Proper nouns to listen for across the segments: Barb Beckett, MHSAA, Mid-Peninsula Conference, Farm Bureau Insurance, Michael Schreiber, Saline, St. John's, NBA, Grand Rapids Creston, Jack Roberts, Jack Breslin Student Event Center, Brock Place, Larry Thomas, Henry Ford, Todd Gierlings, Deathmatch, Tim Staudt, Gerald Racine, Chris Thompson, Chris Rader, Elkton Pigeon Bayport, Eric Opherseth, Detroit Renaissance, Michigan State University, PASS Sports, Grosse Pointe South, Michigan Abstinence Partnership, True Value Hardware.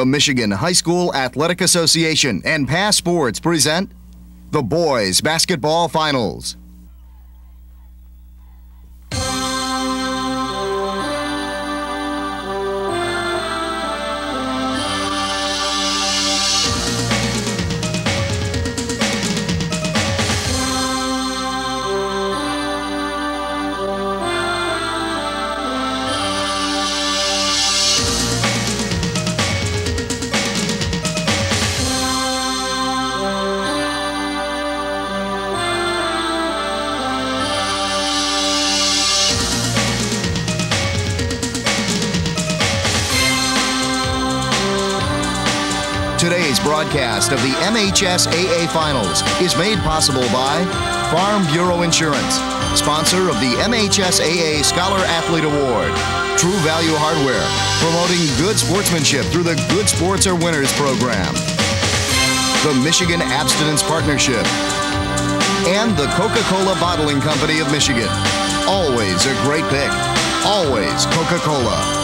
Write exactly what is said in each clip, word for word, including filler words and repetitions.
The Michigan High School Athletic Association and Pass Sports present the Boys Basketball Finals. Today's broadcast of the M H S A A Finals is made possible by Farm Bureau Insurance, sponsor of the M H S A A Scholar Athlete Award, True Value Hardware, promoting good sportsmanship through the Good Sports Are Winners program, the Michigan Abstinence Partnership, and the Coca-Cola Bottling Company of Michigan. Always a great pick. Always Coca-Cola.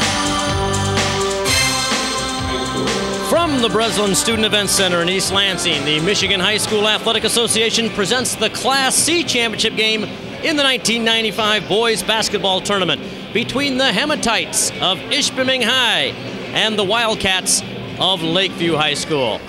From the Breslin Student Event Center in East Lansing, the Michigan High School Athletic Association presents the Class C Championship game in the nineteen ninety-five Boys Basketball Tournament between the Hematites of Ishpeming High and the Wildcats of Lakeview High School.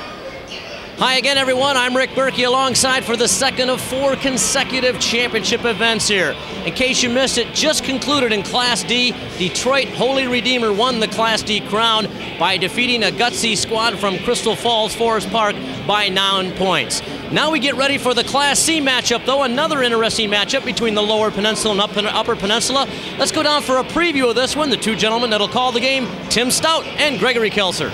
Hi again, everyone. I'm Rick Berkey alongside for the second of four consecutive championship events here. In case you missed it, just concluded in Class D, Detroit Holy Redeemer won the Class D crown by defeating a gutsy squad from Crystal Falls Forest Park by nine points. Now we get ready for the Class C matchup, though, another interesting matchup between the Lower Peninsula and Upper Peninsula. Let's go down for a preview of this one. The two gentlemen that'll call the game, Tim Staudt and Gregory Kelser.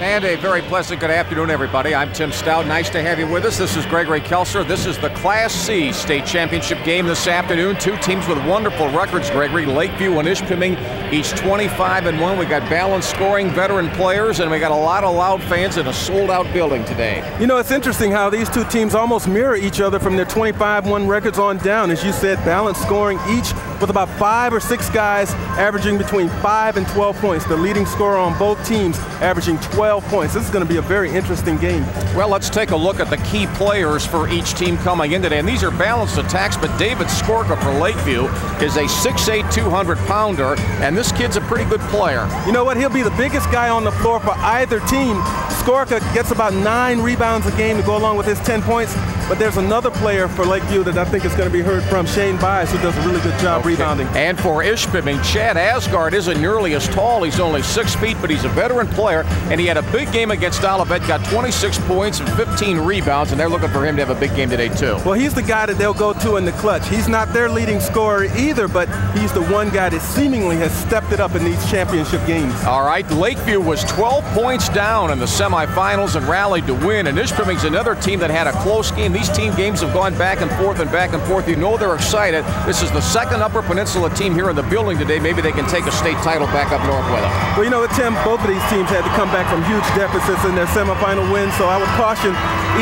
And a very pleasant good afternoon, everybody. I'm Tim Staudt. Nice to have you with us. This is Gregory Kelser. This is the Class C State Championship game this afternoon. Two teams with wonderful records, Gregory. Lakeview and Ishpeming, each twenty-five and one. We got balanced scoring, veteran players, and we got a lot of loud fans in a sold-out building today. You know, it's interesting how these two teams almost mirror each other from their twenty-five one records on down. As you said, balanced scoring, each with about five or six guys averaging between five and twelve points. The leading scorer on both teams averaging twelve. Points. This is going to be a very interesting game. Well, let's take a look at the key players for each team coming in today. And these are balanced attacks, but David Skorka for Lakeview is a six eight, two hundred pounder, and this kid's a pretty good player. You know what? He'll be the biggest guy on the floor for either team. Skorka gets about nine rebounds a game to go along with his ten points. But there's another player for Lakeview that I think is going to be heard from, Shane Byas, who does a really good job okay. rebounding. And for Ishpeming, Chad Asgard isn't nearly as tall. He's only six feet, but he's a veteran player, and he had a big game against Olivet, got twenty-six points and fifteen rebounds, and they're looking for him to have a big game today, too. Well, he's the guy that they'll go to in the clutch. He's not their leading scorer either, but he's the one guy that seemingly has stepped it up in these championship games. All right, Lakeview was twelve points down in the semifinals and rallied to win, and Ishpeming's another team that had a close game. These team games have gone back and forth and back and forth. You know they're excited. This is the second Upper Peninsula team here in the building today. Maybe they can take a state title back up north with them. Well, you know, Tim, both of these teams had to come back from huge deficits in their semifinal win, so I would caution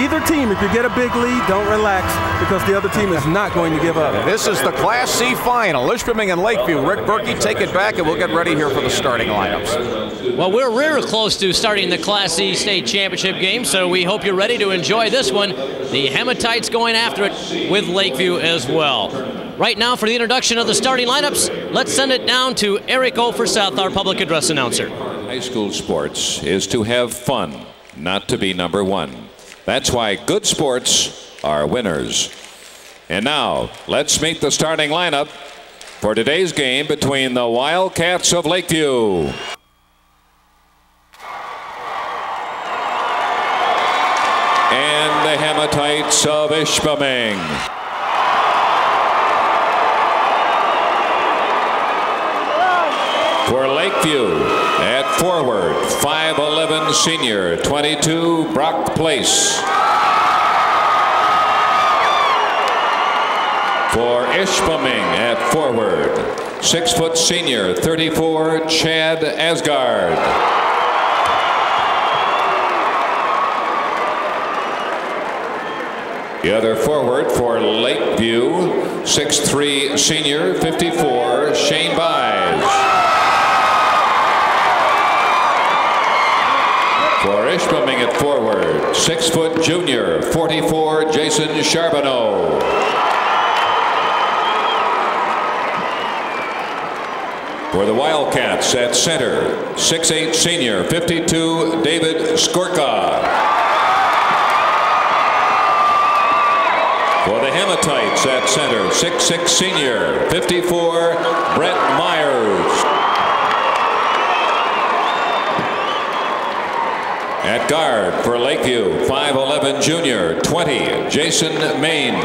either team, if you get a big lead, don't relax, because the other team is not going to give up. This is the Class C Final. Ishpeming and Lakeview. Rick Berkey, take it back, and we'll get ready here for the starting lineups. Well, we're real close to starting the Class C State Championship game, so we hope you're ready to enjoy this one. The Hematites going after it with Lakeview as well. Right now, for the introduction of the starting lineups, let's send it down to Eric Oversouth, our public address announcer. High school sports is to have fun, not to be number one. That's why good sports are winners. And now, let's meet the starting lineup for today's game between the Wildcats of Lakeview. And the Hematites of Ishpeming. For Lakeview, at forward, five eleven senior, twenty-two, Brock Place. For Ishpeming, at forward, six foot senior, thirty-four, Chad Asgard. The other forward for Lakeview, six three senior, fifty-four, Shane Byas. Flourish moving it forward. Six foot junior, forty-four, Jason Charbonneau. For the Wildcats at center, six eight senior, fifty-two, David Skorka. For the Hematites at center, six six senior, fifty-four, Brett Myers. At guard for Lakeview, five eleven junior, twenty, Jason Main. At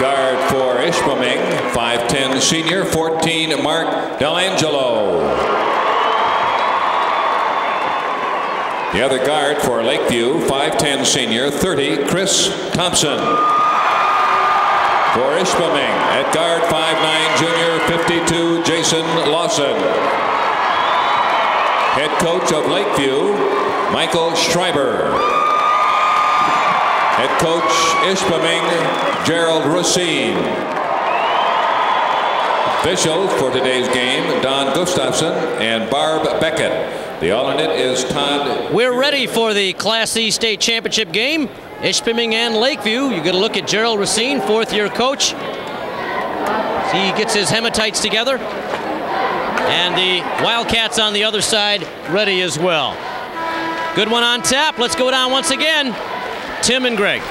guard for Ishpeming, five ten senior, fourteen, Mark DeAngelo. The other guard for Lakeview, five ten senior, thirty, Chris Thompson. For Ishpeming, at guard, five nine junior, fifty-two, Jason Lawson. Head coach of Lakeview, Michael Schreiber. Head coach Ishpeming, Gerald Racine. Officials for today's game, Don Gustafson and Barb Beckett. The alternate is Todd. We're ready for the Class C State Championship game. Ishpeming and Lakeview. You get a look at Gerald Racine, fourth year coach. He gets his Hematites together. And the Wildcats on the other side ready as well. Good one on tap. Let's go down once again. Tim and Greg.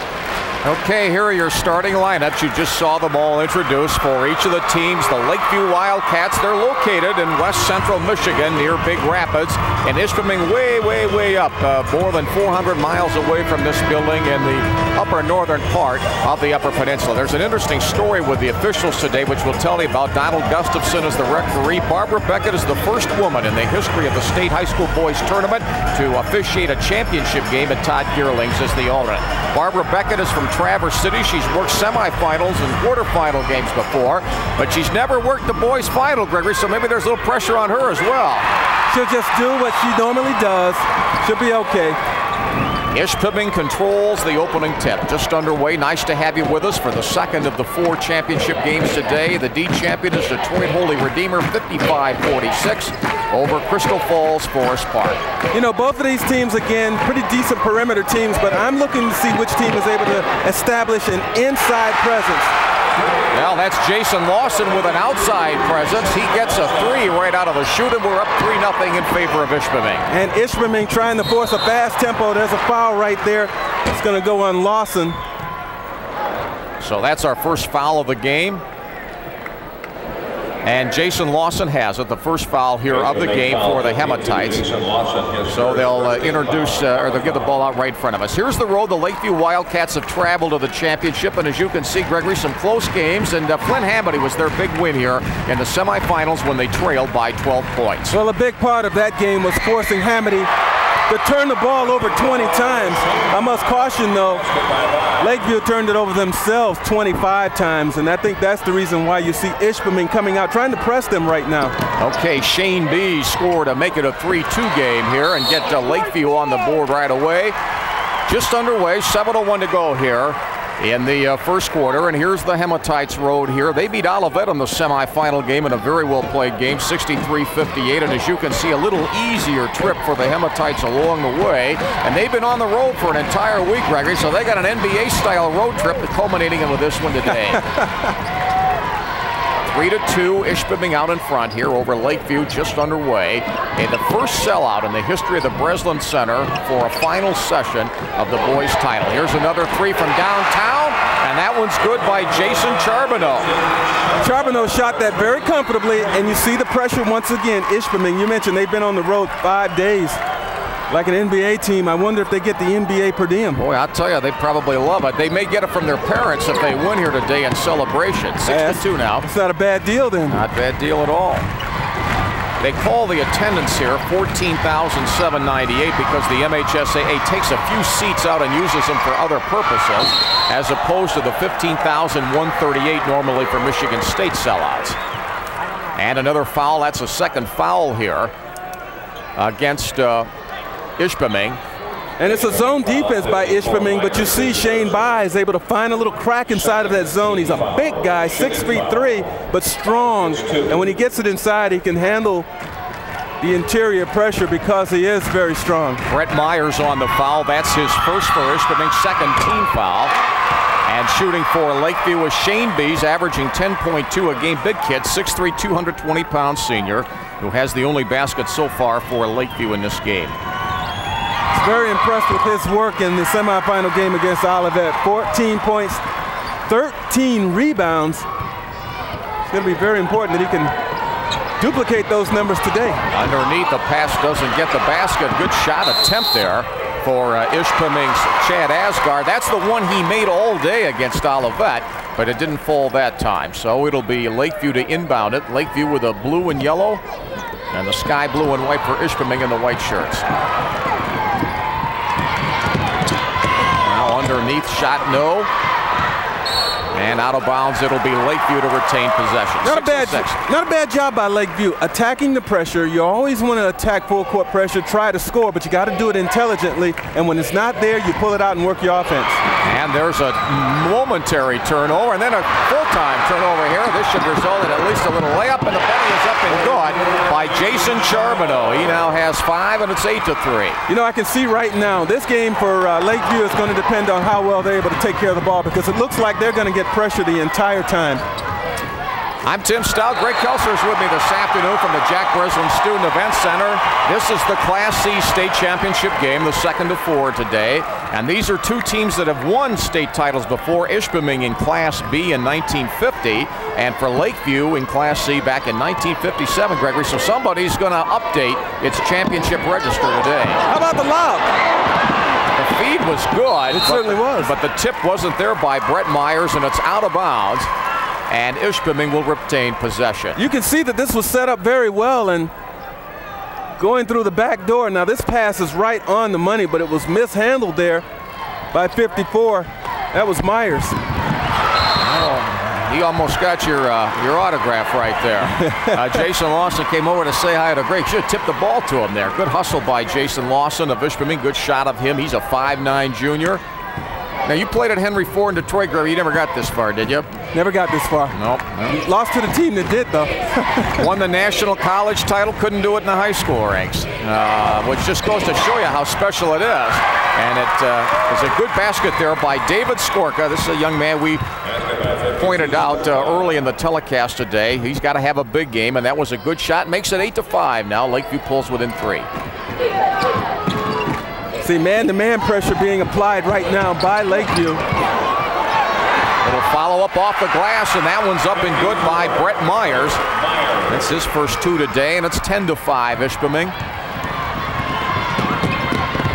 Okay, here are your starting lineups. You just saw them all introduced for each of the teams. The Lakeview Wildcats, they're located in west central Michigan near Big Rapids, and Ishpeming way, way, way up, uh, more than four hundred miles away from this building in the upper northern part of the Upper Peninsula. There's an interesting story with the officials today, which we'll tell you about. Donald Gustafson is the referee. Barbara Beckett is the first woman in the history of the state high school boys tournament to officiate a championship game, and Todd Gierlings is the alternate. Barbara Beckett is from Traverse City. She's worked semifinals and quarterfinal games before, but she's never worked the boys' final, Gregory, so maybe there's a little pressure on her as well. She'll just do what she normally does. She'll be okay. Ishpeming controls the opening tip. Just underway. Nice to have you with us for the second of the four championship games today. The D champion is Detroit Holy Redeemer, fifty-five forty-six over Crystal Falls Forest Park. You know, both of these teams, again, pretty decent perimeter teams, but I'm looking to see which team is able to establish an inside presence. Well, that's Jason Lawson with an outside presence. He gets a three right out of the shoot, and we're up three nothing in favor of Ishpeming. And Ishpeming trying to force a fast tempo. There's a foul right there. It's going to go on Lawson. So that's our first foul of the game. And Jason Lawson has it, the first foul here of the game for the Hematites. So they'll uh, introduce, uh, or they'll get the ball out right in front of us. Here's the road the Lakeview Wildcats have traveled to the championship, and as you can see, Gregory, some close games, and uh, Flint Hamity was their big win here in the semifinals when they trailed by twelve points. Well, a big part of that game was forcing Hamity to turn the ball over twenty times. I must caution, though, Lakeview turned it over themselves twenty-five times, and I think that's the reason why you see Ishpeming coming out, trying to press them right now. Okay, Shane Byas scored to make it a three two game here and get to Lakeview on the board right away. Just underway, seven oh one to go here in the uh, first quarter, and here's the Hematites road here. They beat Olivet in the semifinal game in a very well-played game, sixty-three fifty-eight, and as you can see, a little easier trip for the Hematites along the way, and they've been on the road for an entire week, Gregory, so they got an N B A-style road trip culminating in with this one today. Three to two, Ishpeming out in front here over Lakeview, just underway. And the first sellout in the history of the Breslin Center for a final session of the boys' title. Here's another three from downtown, and that one's good by Jason Charbonneau. Charbonneau shot that very comfortably, and you see the pressure once again. Ishpeming, you mentioned they've been on the road five days. Like an N B A team, I wonder if they get the N B A per diem. Boy, I'll tell you, they probably love it. They may get it from their parents if they win here today in celebration. six to two now. It's not a bad deal then. Not a bad deal at all. They call the attendance here fourteen thousand seven hundred ninety-eight because the M H S A A takes a few seats out and uses them for other purposes as opposed to the fifteen thousand one hundred thirty-eight normally for Michigan State sellouts. And another foul. That's a second foul here against uh, Ishpeming. And it's a zone defense by Ishpeming, but you see Shane Byas is able to find a little crack inside of that zone. He's a big guy, six feet three, but strong. And when he gets it inside, he can handle the interior pressure because he is very strong. Brett Myers on the foul. That's his first for Ishpeming, second team foul. And shooting for Lakeview is Shane Byas, averaging ten point two a game. Big kid, six three, two hundred twenty pound senior, who has the only basket so far for Lakeview in this game. Very impressed with his work in the semifinal game against Olivet. fourteen points, thirteen rebounds. It's going to be very important that he can duplicate those numbers today. Underneath, the pass doesn't get the basket. Good shot attempt there for uh, Ishpeming's Chad Asgard. That's the one he made all day against Olivet, but it didn't fall that time. So it'll be Lakeview to inbound it. Lakeview with a blue and yellow, and the sky blue and white for Ishpeming in the white shirts. Now underneath, shot no. And out of bounds, it'll be Lakeview to retain possession. Not a bad, not a bad job by Lakeview attacking the pressure. You always want to attack full court pressure, try to score, but you got to do it intelligently. And when it's not there, you pull it out and work your offense. And there's a momentary turnover, and then a full-time turnover here. This should result in at least a little layup, and the bunny is up and good by Jason Charbonneau. He now has five, and it's eight to three. You know, I can see right now this game for uh, Lakeview is going to depend on how well they're able to take care of the ball, because it looks like they're going to get pressure the entire time. I'm Tim Staudt. Greg Kelser is with me this afternoon from the Jack Breslin Student Event Center. This is the Class C state championship game, the second of four today. And these are two teams that have won state titles before. Ishpeming in Class B in nineteen fifty, and for Lakeview in Class C back in nineteen fifty-seven, Gregory. So somebody's going to update its championship register today. How about the lob? The feed was good. It certainly was. But the tip wasn't there by Brett Myers, and it's out of bounds. And Ishpeming will retain possession. You can see that this was set up very well and going through the back door. Now this pass is right on the money, but it was mishandled there by fifty-four. That was Myers. He almost got your uh, your autograph right there. Uh, Jason Lawson came over to say hi to Greg. Should have tipped the ball to him there. Good hustle by Jason Lawson of Ishpeming. Good shot of him. He's a five nine junior. Now, you played at Henry Ford in Detroit, Greg. You never got this far, did you? Never got this far. Nope. nope. Lost to the team that did, though. Won the national college title. Couldn't do it in the high school ranks, uh, which just goes to show you how special it is. And it uh, is a good basket there by David Skorka. This is a young man we pointed out uh, early in the telecast today. He's got to have a big game, and that was a good shot. Makes it eight to five now. Lakeview pulls within three. See, man-to-man pressure being applied right now by Lakeview. Little follow-up off the glass, and that one's up and good by Brett Myers. That's his first two today, and it's ten to five, Ishpeming.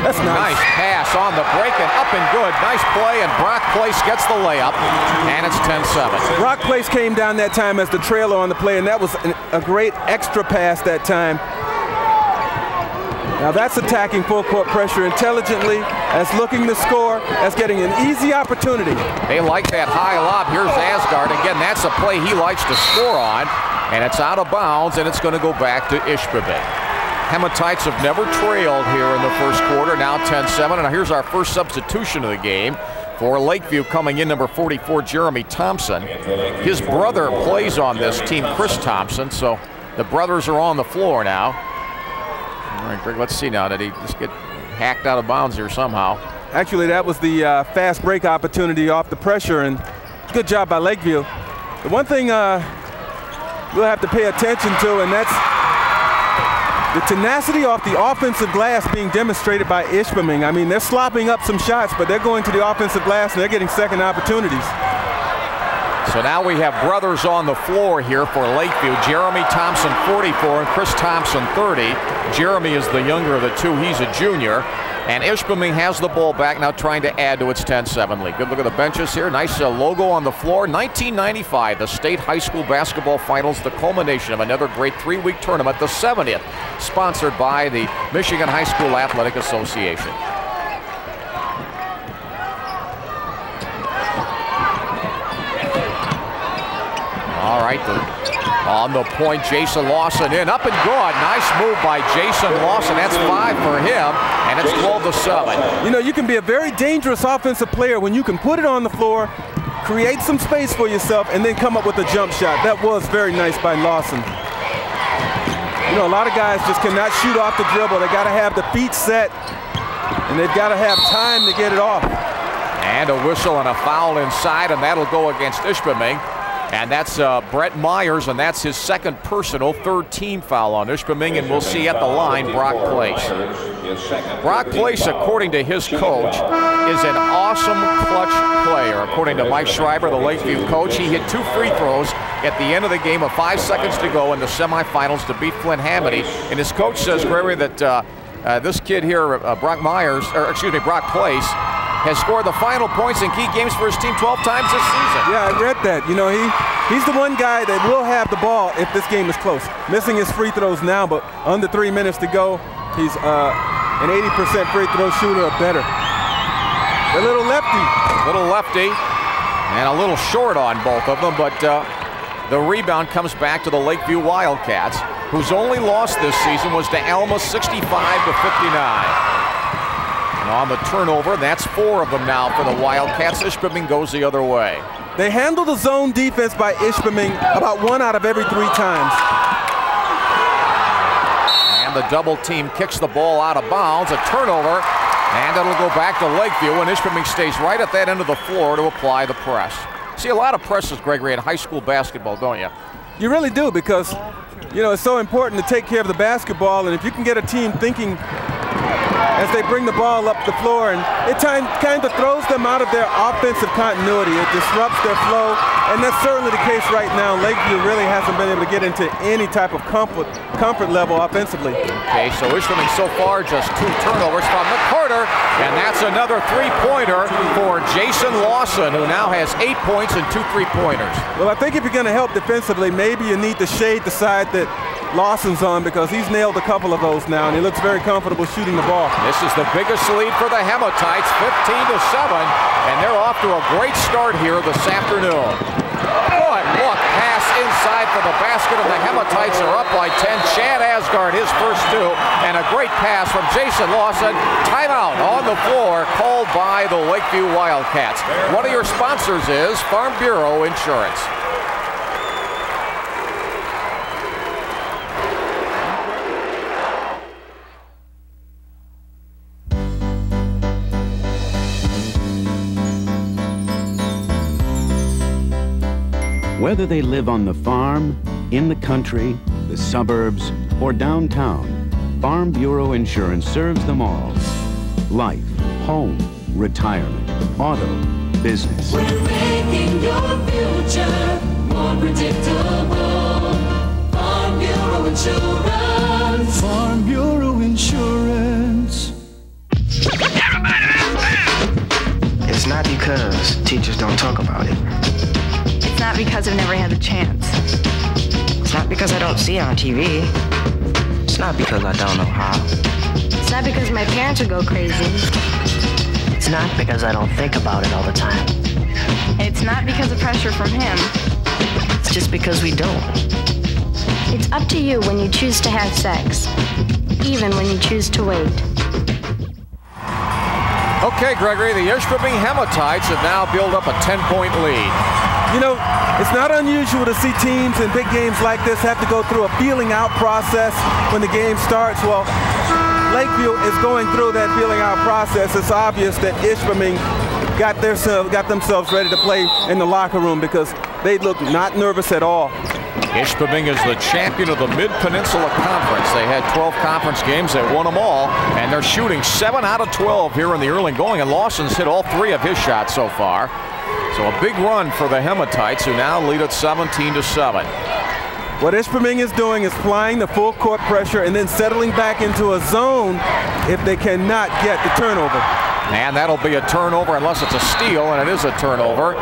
That's nice. Nice pass on the break, and up and good. Nice play, and Brock Place gets the layup, and it's ten seven. Brock Place came down that time as the trailer on the play, and that was an, a great extra pass that time. Now that's attacking full court pressure intelligently, that's looking to score, that's getting an easy opportunity. They like that high lob. Here's Asgard. Again, that's a play he likes to score on, and it's out of bounds, and it's going to go back to Ishpeming. Hematites have never trailed here in the first quarter, now ten seven. And here's our first substitution of the game. For Lakeview, coming in number forty-four, Jeremy Thompson. His brother plays on this team, Chris Thompson, so the brothers are on the floor now. All right, Greg, let's see now. Did he just get hacked out of bounds here somehow? Actually, that was the uh, fast break opportunity off the pressure, and good job by Lakeview. The one thing uh, we'll have to pay attention to, and that's the tenacity off the offensive glass being demonstrated by Ishpeming. I mean, they're slopping up some shots, but they're going to the offensive glass, and they're getting second opportunities. So now we have brothers on the floor here for Lakeview. Jeremy Thompson, forty-four, and Chris Thompson, thirty. Jeremy is the younger of the two. He's a junior. And Ishpeming has the ball back now, trying to add to its ten seven lead. Good look at the benches here. Nice uh, logo on the floor. nineteen ninety-five, the state high school basketball finals, the culmination of another great three-week tournament, the seventieth, sponsored by the Michigan High School Athletic Association. All right, the, on the point, Jason Lawson in, up and good. Nice move by Jason Lawson. That's five for him, and it's twelve to seven. You know, you can be a very dangerous offensive player when you can put it on the floor, create some space for yourself, and then come up with a jump shot. That was very nice by Lawson. you know, a lot of guys just cannot shoot off the dribble. They got to have the feet set, and they've got to have time to get it off. And a whistle and a foul inside, and that'll go against Ishpeming. And that's uh, Brett Myers, and that's his second personal, third team foul on Ishpeming, and we'll see at the line Brock Place. Brock Place, according to his coach, is an awesome clutch player. According to Mike Schreiber, the Lakeview coach, he hit two free throws at the end of the game with five seconds to go in the semifinals to beat Flint Hamity. And his coach says, Gregory, that uh, uh, this kid here, uh, Brock Myers, or excuse me, Brock Place, has scored the final points in key games for his team twelve times this season. Yeah, I read that. You know, he, he's the one guy that will have the ball if this game is close. Missing his free throws now, but under three minutes to go, he's uh, an eighty percent free throw shooter or better. A little lefty. Little lefty, and a little short on both of them, but uh, the rebound comes back to the Lakeview Wildcats, whose only loss this season was to Alma sixty-five to fifty-nine. And on the turnover, that's four of them now for the Wildcats. Ishpeming goes the other way. They handle the zone defense by Ishpeming about one out of every three times. And the double team kicks the ball out of bounds, a turnover, and it'll go back to Lakeview, and Ishpeming stays right at that end of the floor to apply the press. See a lot of presses, Gregory, in high school basketball, don't you? You really do, because, you know, it's so important to take care of the basketball, and if you can get a team thinking as they bring the ball up the floor, and it kind of throws them out of their offensive continuity. It disrupts their flow, and that's certainly the case right now. Lakeview really hasn't been able to get into any type of comfort comfort level offensively. Okay, so Ishpeming so far just two turnovers from McCarter, and that's another three-pointer for Jason Lawson, who now has eight points and two three-pointers. Well, I think if you're going to help defensively, maybe you need to shade the side that Lawson's on, because he's nailed a couple of those now, and he looks very comfortable shooting the ball. This is the biggest lead for the Hematites, fifteen to seven, and they're off to a great start here this afternoon. What look, pass inside for the basket, and the Hematites are up by ten. Chad Asgard, his first two, and a great pass from Jason Lawson. Timeout on the floor called by the Lakeview Wildcats. One of your sponsors is Farm Bureau Insurance. Whether they live on the farm, in the country, the suburbs, or downtown, Farm Bureau Insurance serves them all. Life, home, retirement, auto, business. We're making your future more predictable. Farm Bureau Insurance. Farm Bureau Insurance. Everybody out there! It's not because teachers don't talk about it. It's not because I've never had the chance. It's not because I don't see it on T V. It's not because I don't know how. It's not because my parents would go crazy. It's not because I don't think about it all the time. It's not because of pressure from him. It's just because we don't. It's up to you when you choose to have sex, even when you choose to wait. Okay, Gregory, the Ishpeming Hematites have now built up a ten-point lead. You know, it's not unusual to see teams in big games like this have to go through a feeling out process when the game starts. Well, Lakeview is going through that feeling out process. It's obvious that Ishpeming got, their, got themselves ready to play in the locker room, because they look not nervous at all. Ishpeming is the champion of the Mid-Peninsula Conference. They had twelve conference games. They won them all, and they're shooting seven out of twelve here in the early going, and Lawson's hit all three of his shots so far. So a big run for the Hematites, who now lead at seventeen to seven. What Ishpeming is doing is flying the full court pressure and then settling back into a zone if they cannot get the turnover. And that'll be a turnover unless it's a steal, and it is a turnover.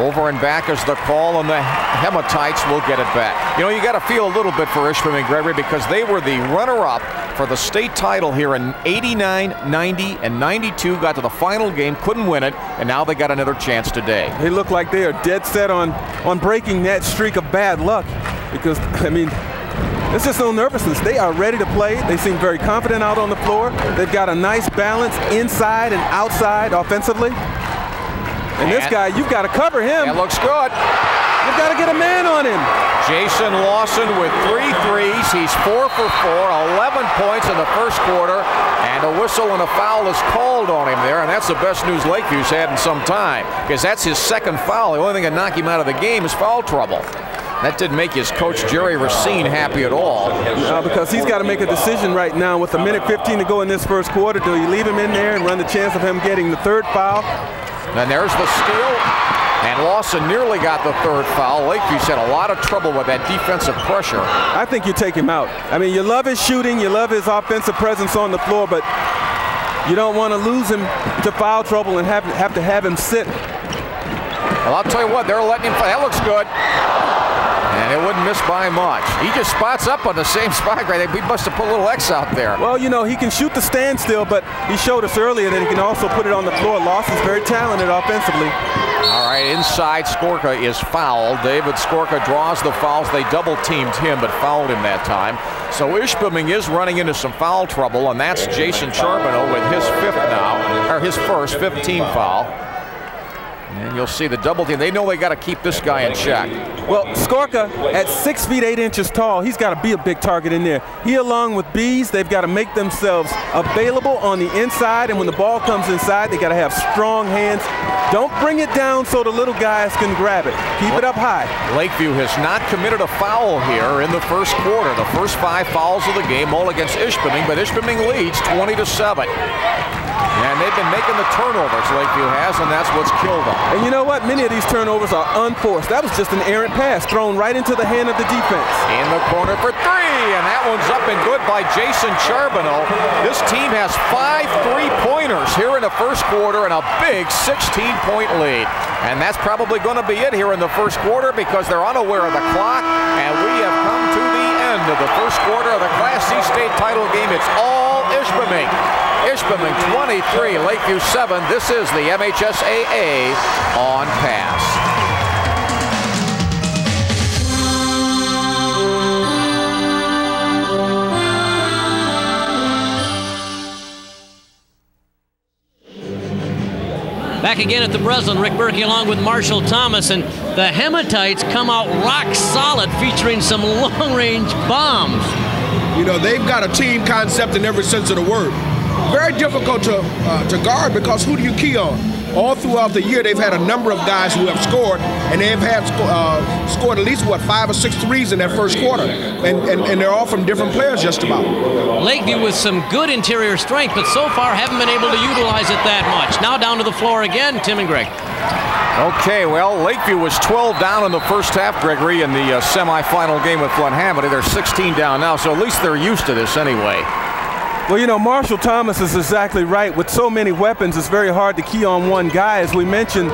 Over and back is the call, and the Hematites will get it back. You know, you got to feel a little bit for Ishpeming, Gregory, because they were the runner-up for the state title here in eighty-nine, ninety, and ninety-two, got to the final game, couldn't win it, and now they got another chance today. They look like they are dead set on, on breaking that streak of bad luck, because, I mean, there's just no nervousness. They are ready to play. They seem very confident out on the floor. They've got a nice balance inside and outside offensively. And, and this guy, you've got to cover him. That looks good. You've got to get a man on him. Jason Lawson with three threes. He's four for four, eleven points in the first quarter, and a whistle and a foul is called on him there, and that's the best news Lakeview's had in some time, because that's his second foul. The only thing that knocked him out of the game is foul trouble. That didn't make his coach, Jerry Racine, happy at all. No, because he's got to make a decision right now with a minute fifteen to go in this first quarter. Do you leave him in there and run the chance of him getting the third foul? And there's the steal. And Lawson nearly got the third foul. Lakeview's had a lot of trouble with that defensive pressure. I think you take him out. I mean, you love his shooting. You love his offensive presence on the floor, but you don't want to lose him to foul trouble and have, have to have him sit. Well, I'll tell you what, they're letting him play. That looks good. And it wouldn't miss by much. He just spots up on the same spot right there. We must have put a little X out there. Well, you know, he can shoot the standstill, but he showed us earlier that he can also put it on the floor. Lawson's very talented offensively. All right, inside, Skorka is fouled. David Skorka draws the fouls. They double-teamed him, but fouled him that time. So Ishbeming is running into some foul trouble, and that's Jason Charbonneau with his fifth now, or his first fifteen foul. And you'll see the double team. They know they got to keep this guy in check. Well, Skorka, at six feet eight inches tall, he's got to be a big target in there. He, along with Bees, they've got to make themselves available on the inside. And when the ball comes inside, they got to have strong hands. Don't bring it down so the little guys can grab it. Keep it up high. Lakeview has not committed a foul here in the first quarter. The first five fouls of the game, all against Ishpeming, but Ishpeming leads twenty to seven. And they've been making the turnovers Lakeview has, and that's what's killed them. And you know what? Many of these turnovers are unforced. That was just an errant pass thrown right into the hand of the defense. In the corner for three, and that one's up and good by Jason Charbonneau. This team has five three-pointers here in the first quarter and a big sixteen-point lead. And that's probably going to be it here in the first quarter because they're unaware of the clock, and we have come to the end of the first quarter of the Class C state title game. It's all Ishpeming. Ishpeming twenty-three, Lakeview seven. This is the M H S A A On Pass. Back again at the Breslin, Rick Berkey along with Marshall Thomas, and the Hematites come out rock solid featuring some long-range bombs. You know, they've got a team concept in every sense of the word. Very difficult to, uh, to guard because who do you key on? All throughout the year, they've had a number of guys who have scored, and they've had sco uh, scored at least, what, five or six threes in that first quarter. And, and, and they're all from different players just about. Lakeview with some good interior strength, but so far haven't been able to utilize it that much. Now down to the floor again, Tim and Greg. Okay, well, Lakeview was twelve down in the first half, Gregory, in the uh, semifinal game with Flint Hamilton. They're sixteen down now, so at least they're used to this anyway. Well, you know, Marshall Thomas is exactly right. With so many weapons, it's very hard to key on one guy. As we mentioned,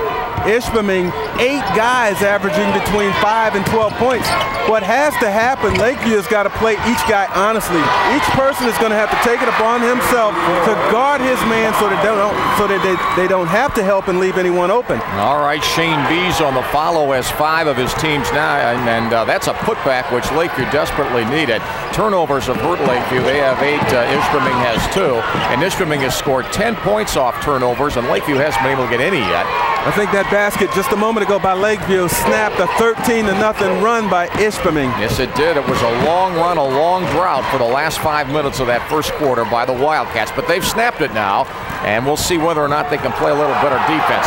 Ishpeming, eight guys averaging between five and twelve points. What has to happen, Lakeview has got to play each guy honestly. Each person is going to have to take it upon himself to guard his man so that they don't, so that they, they don't have to help and leave anyone open. All right, Shane Byas on the follow as five of his teams now, and, and uh, that's a putback which Lakeview desperately needed. Turnovers have hurt Lakeview. They have eight, uh, Ishpeming has two, and Ishpeming has scored ten points off turnovers, and Lakeview hasn't been able to get any yet. I think that basket just a moment ago by Lakeview snapped a thirteen to nothing run by Ishpeming. Yes, it did. It was a long run, a long drought for the last five minutes of that first quarter by the Wildcats, but they've snapped it now, and we'll see whether or not they can play a little better defense.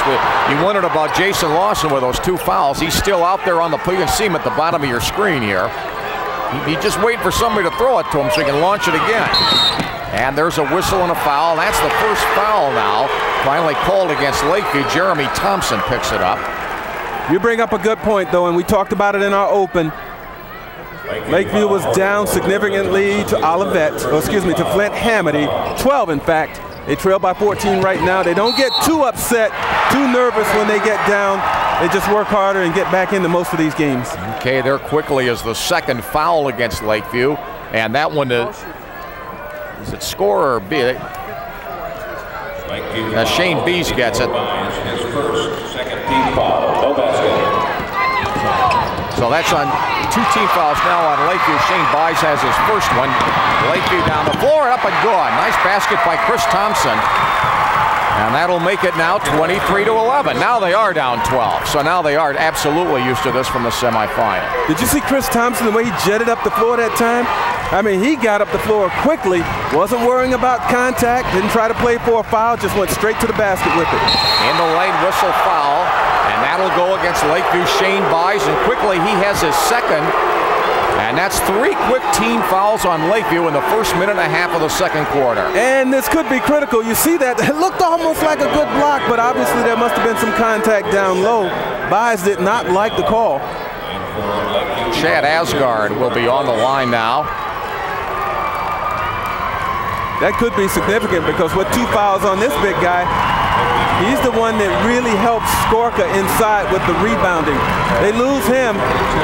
You wondered about Jason Lawson with those two fouls. He's still out there on the play. You can see him at the bottom of your screen here. He's just waiting for somebody to throw it to him so he can launch it again. And there's a whistle and a foul. That's the first foul now. Finally called against Lakeview. Jeremy Thompson picks it up. You bring up a good point, though, and we talked about it in our open. Lakeview was down significantly to Olivet, or excuse me, to Flint Hamity, twelve in fact. They trail by fourteen right now. They don't get too upset, too nervous when they get down. They just work harder and get back into most of these games. Okay, there quickly is the second foul against Lakeview, and that one to... Is it score or B? Now Shane Byas gets it. So that's on two team fouls now on Lakeview. Shane Byas has his first one. Lakeview down the floor, up and gone. Nice basket by Chris Thompson. And that'll make it now twenty-three to eleven. Now they are down twelve. So now they are absolutely used to this from the semifinal. Did you see Chris Thompson, the way he jetted up the floor that time? I mean, he got up the floor quickly, wasn't worrying about contact, didn't try to play for a foul, just went straight to the basket with it. In the lane, whistle foul, and that'll go against Lakeview Shane Byas, and quickly he has his second. And that's three quick team fouls on Lakeview in the first minute and a half of the second quarter. And this could be critical. You see that? It looked almost like a good block, but obviously there must have been some contact down low. Byas did not like the call. Chad Asgard will be on the line now. That could be significant because with two fouls on this big guy, he's the one that really helps Skorka inside with the rebounding. They lose him,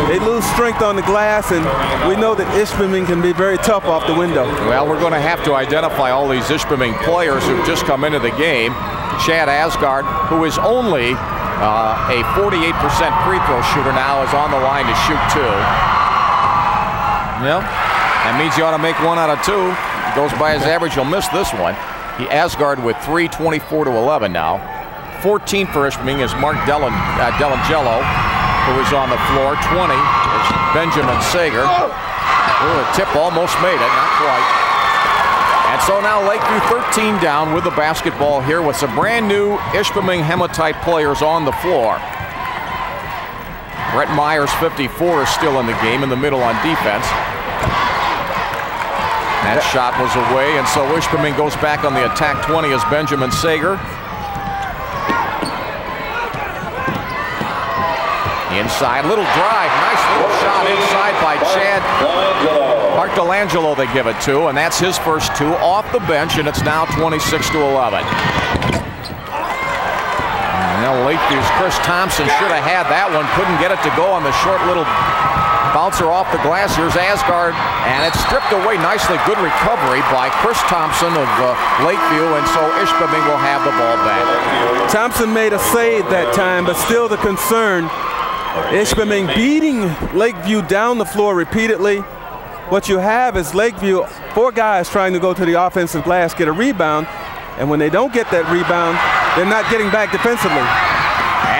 they lose strength on the glass, and we know that Ishpeming can be very tough off the window. Well, we're going to have to identify all these Ishpeming players who've just come into the game. Chad Asgard, who is only uh, a forty-eight percent free throw shooter now, is on the line to shoot two. Yep, that means you ought to make one out of two. Goes by his average, he'll miss this one. He Asgard with three, twenty-four to eleven now. fourteen for Ishpeming is Mark DeAngelo, who is on the floor. twenty is Benjamin Sager. Ooh, a tip almost made it, not quite. And so now Lakeview thirteen down with the basketball here with some brand new Ishpeming Hematite players on the floor. Brett Myers, fifty-four, is still in the game in the middle on defense. That shot was away, and so Ishpeming goes back on the attack. twenty is Benjamin Sager. Inside, little drive, nice little shot inside by Chad. Mark DeAngelo they give it to, and that's his first two off the bench, and it's now twenty-six to eleven. And now Lakeview's Chris Thompson should have had that one, couldn't get it to go on the short little bouncer off the glass. Here's Asgard, and it's stripped away nicely. Good recovery by Chris Thompson of uh, Lakeview, and so Ishpeming will have the ball back. Thompson made a save that time, but still the concern. Ishpeming beating Lakeview down the floor repeatedly. What you have is Lakeview, four guys trying to go to the offensive glass, get a rebound, and when they don't get that rebound, they're not getting back defensively.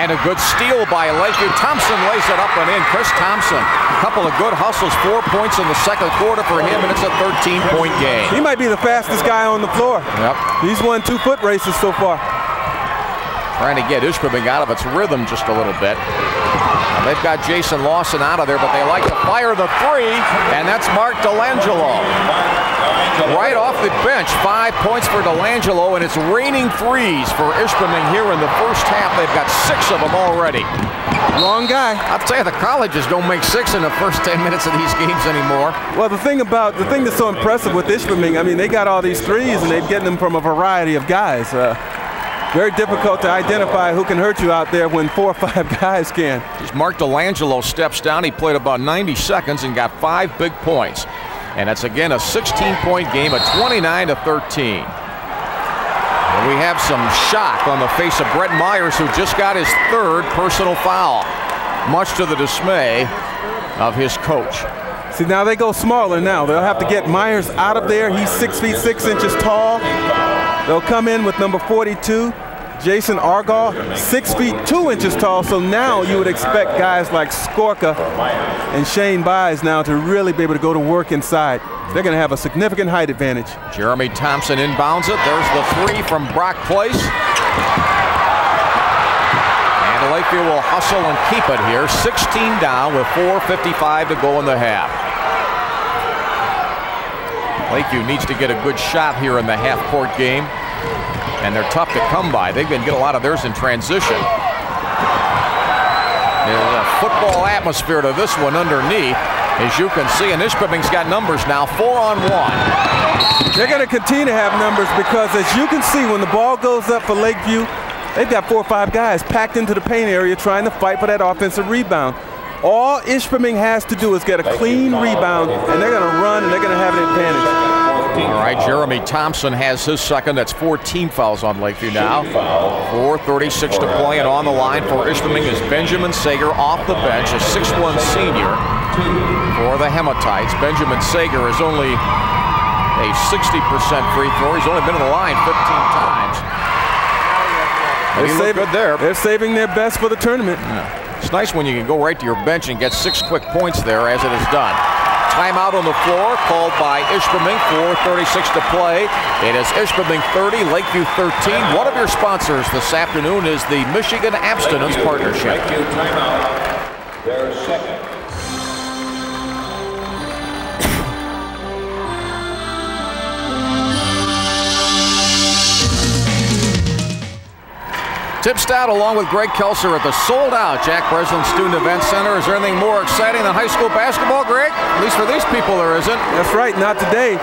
And a good steal by Lakeview. Thompson lays it up and in. Chris Thompson, a couple of good hustles, four points in the second quarter for him, and it's a thirteen-point game. He might be the fastest guy on the floor. Yep. He's won two foot races so far. Trying to get Ishpeming out of its rhythm just a little bit. Now they've got Jason Lawson out of there, but they like to fire the three, and that's Mark DeAngelo. Right off the bench, five points for DeAngelo, and it's raining threes for Ishpeming here in the first half. They've got six of them already. Long guy. I'll tell you, the colleges don't make six in the first ten minutes of these games anymore. Well, the thing about the thing that's so impressive with Ishpeming, I mean, they got all these threes, and they're getting them from a variety of guys. Uh, Very difficult to identify who can hurt you out there when four or five guys can. As Mark DeAngelo steps down, he played about ninety seconds and got five big points. And that's again a sixteen-point game, a twenty-nine to thirteen. And we have some shock on the face of Brett Myers, who just got his third personal foul, much to the dismay of his coach. See, now they go smaller now. They'll have to get Myers out of there. He's six feet six inches tall. They'll come in with number forty-two, Jason Argall, six feet two inches tall. So now you would expect guys like Skorka and Shane Byas now to really be able to go to work inside. They're going to have a significant height advantage. Jeremy Thompson inbounds it. There's the three from Brock Place. And Lakeview will hustle and keep it here. sixteen down with four fifty-five to go in the half. Lakeview needs to get a good shot here in the half-court game, and they're tough to come by. They've been getting a lot of theirs in transition. There's a football atmosphere to this one underneath, as you can see, and Ishpeming's got numbers now, four on one. They're going to continue to have numbers because, as you can see, when the ball goes up for Lakeview, they've got four or five guys packed into the paint area trying to fight for that offensive rebound. All Ishpeming has to do is get a clean rebound, and they're going to run, and they're going to have an advantage. All right, Jeremy Thompson has his second. That's four team fouls on Lakeview now. four thirty-six to play, and on the line for Ishpeming is Benjamin Sager off the bench, a six one senior for the Hematites. Benjamin Sager is only a sixty percent free throw. He's only been on the line fifteen times. They're saving, good there. They're saving their best for the tournament. Yeah. It's nice when you can go right to your bench and get six quick points there, as it is done. Timeout on the floor called by Ishpeming, four thirty-six to play. It is Ishpeming thirty, Lakeview thirteen. One of your sponsors this afternoon is the Michigan Abstinence Partnership. Lakeview timeout. Their second. Tim Staudt along with Greg Kelser at the sold-out Jack Breslin Student Event Center. Is there anything more exciting than high school basketball, Greg? At least for these people there isn't. That's right, not today.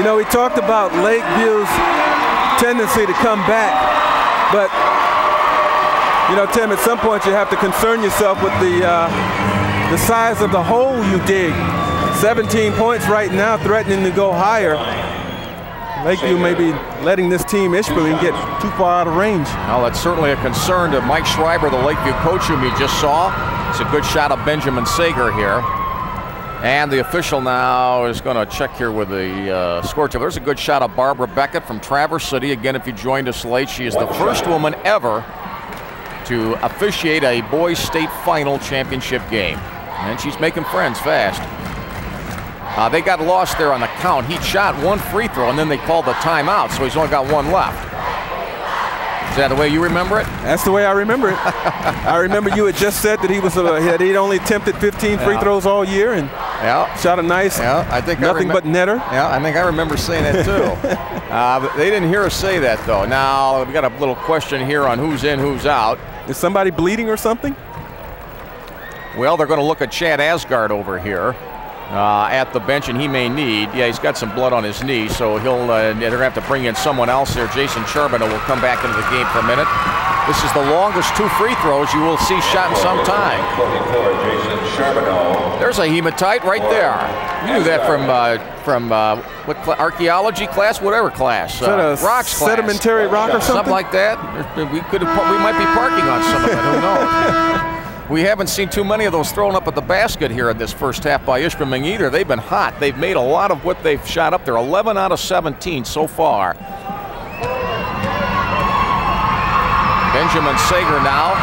You know, we talked about Lakeview's tendency to come back, but, you know, Tim, at some point you have to concern yourself with the, uh, the size of the hole you dig. seventeen points right now, threatening to go higher. Lakeview may be letting this team, Ishpeming, get too far out of range. Well, that's certainly a concern to Mike Schreiber, the Lakeview coach whom you just saw. It's a good shot of Benjamin Sager here. And the official now is going to check here with the uh, score table. There's a good shot of Barbara Beckett from Traverse City. Again, if you joined us late, she is the first woman ever to officiate a boys' state final championship game. And she's making friends fast. Uh, they got lost there on the count. He shot one free throw, and then they called the timeout, so he's only got one left. Is that the way you remember it? That's the way I remember it. I remember you had just said that he was uh, had he'd only attempted fifteen free yeah. throws all year and yeah. shot a nice yeah. I think nothing I but netter. Yeah, I think I remember saying that, too. uh, but they didn't hear us say that, though. Now, we've got a little question here on who's in, who's out. Is somebody bleeding or something? Well, they're going to look at Chad Asgard over here. Uh, at the bench, and he may need, yeah, he's got some blood on his knee, so he'll, uh, they're gonna have to bring in someone else there. Jason Charbonneau will come back into the game for a minute. This is the longest two free throws you will see shot in some time. There's a hematite right there. You knew that from, uh, from uh, what cl archaeology class, whatever class, uh, rocks class. Sedimentary rock or something? Something like that. We, could we might be parking on some of it, who knows? We haven't seen too many of those thrown up at the basket here in this first half by Ishpeming either. They've been hot. They've made a lot of what they've shot up. They're eleven out of seventeen so far. Benjamin Sager now.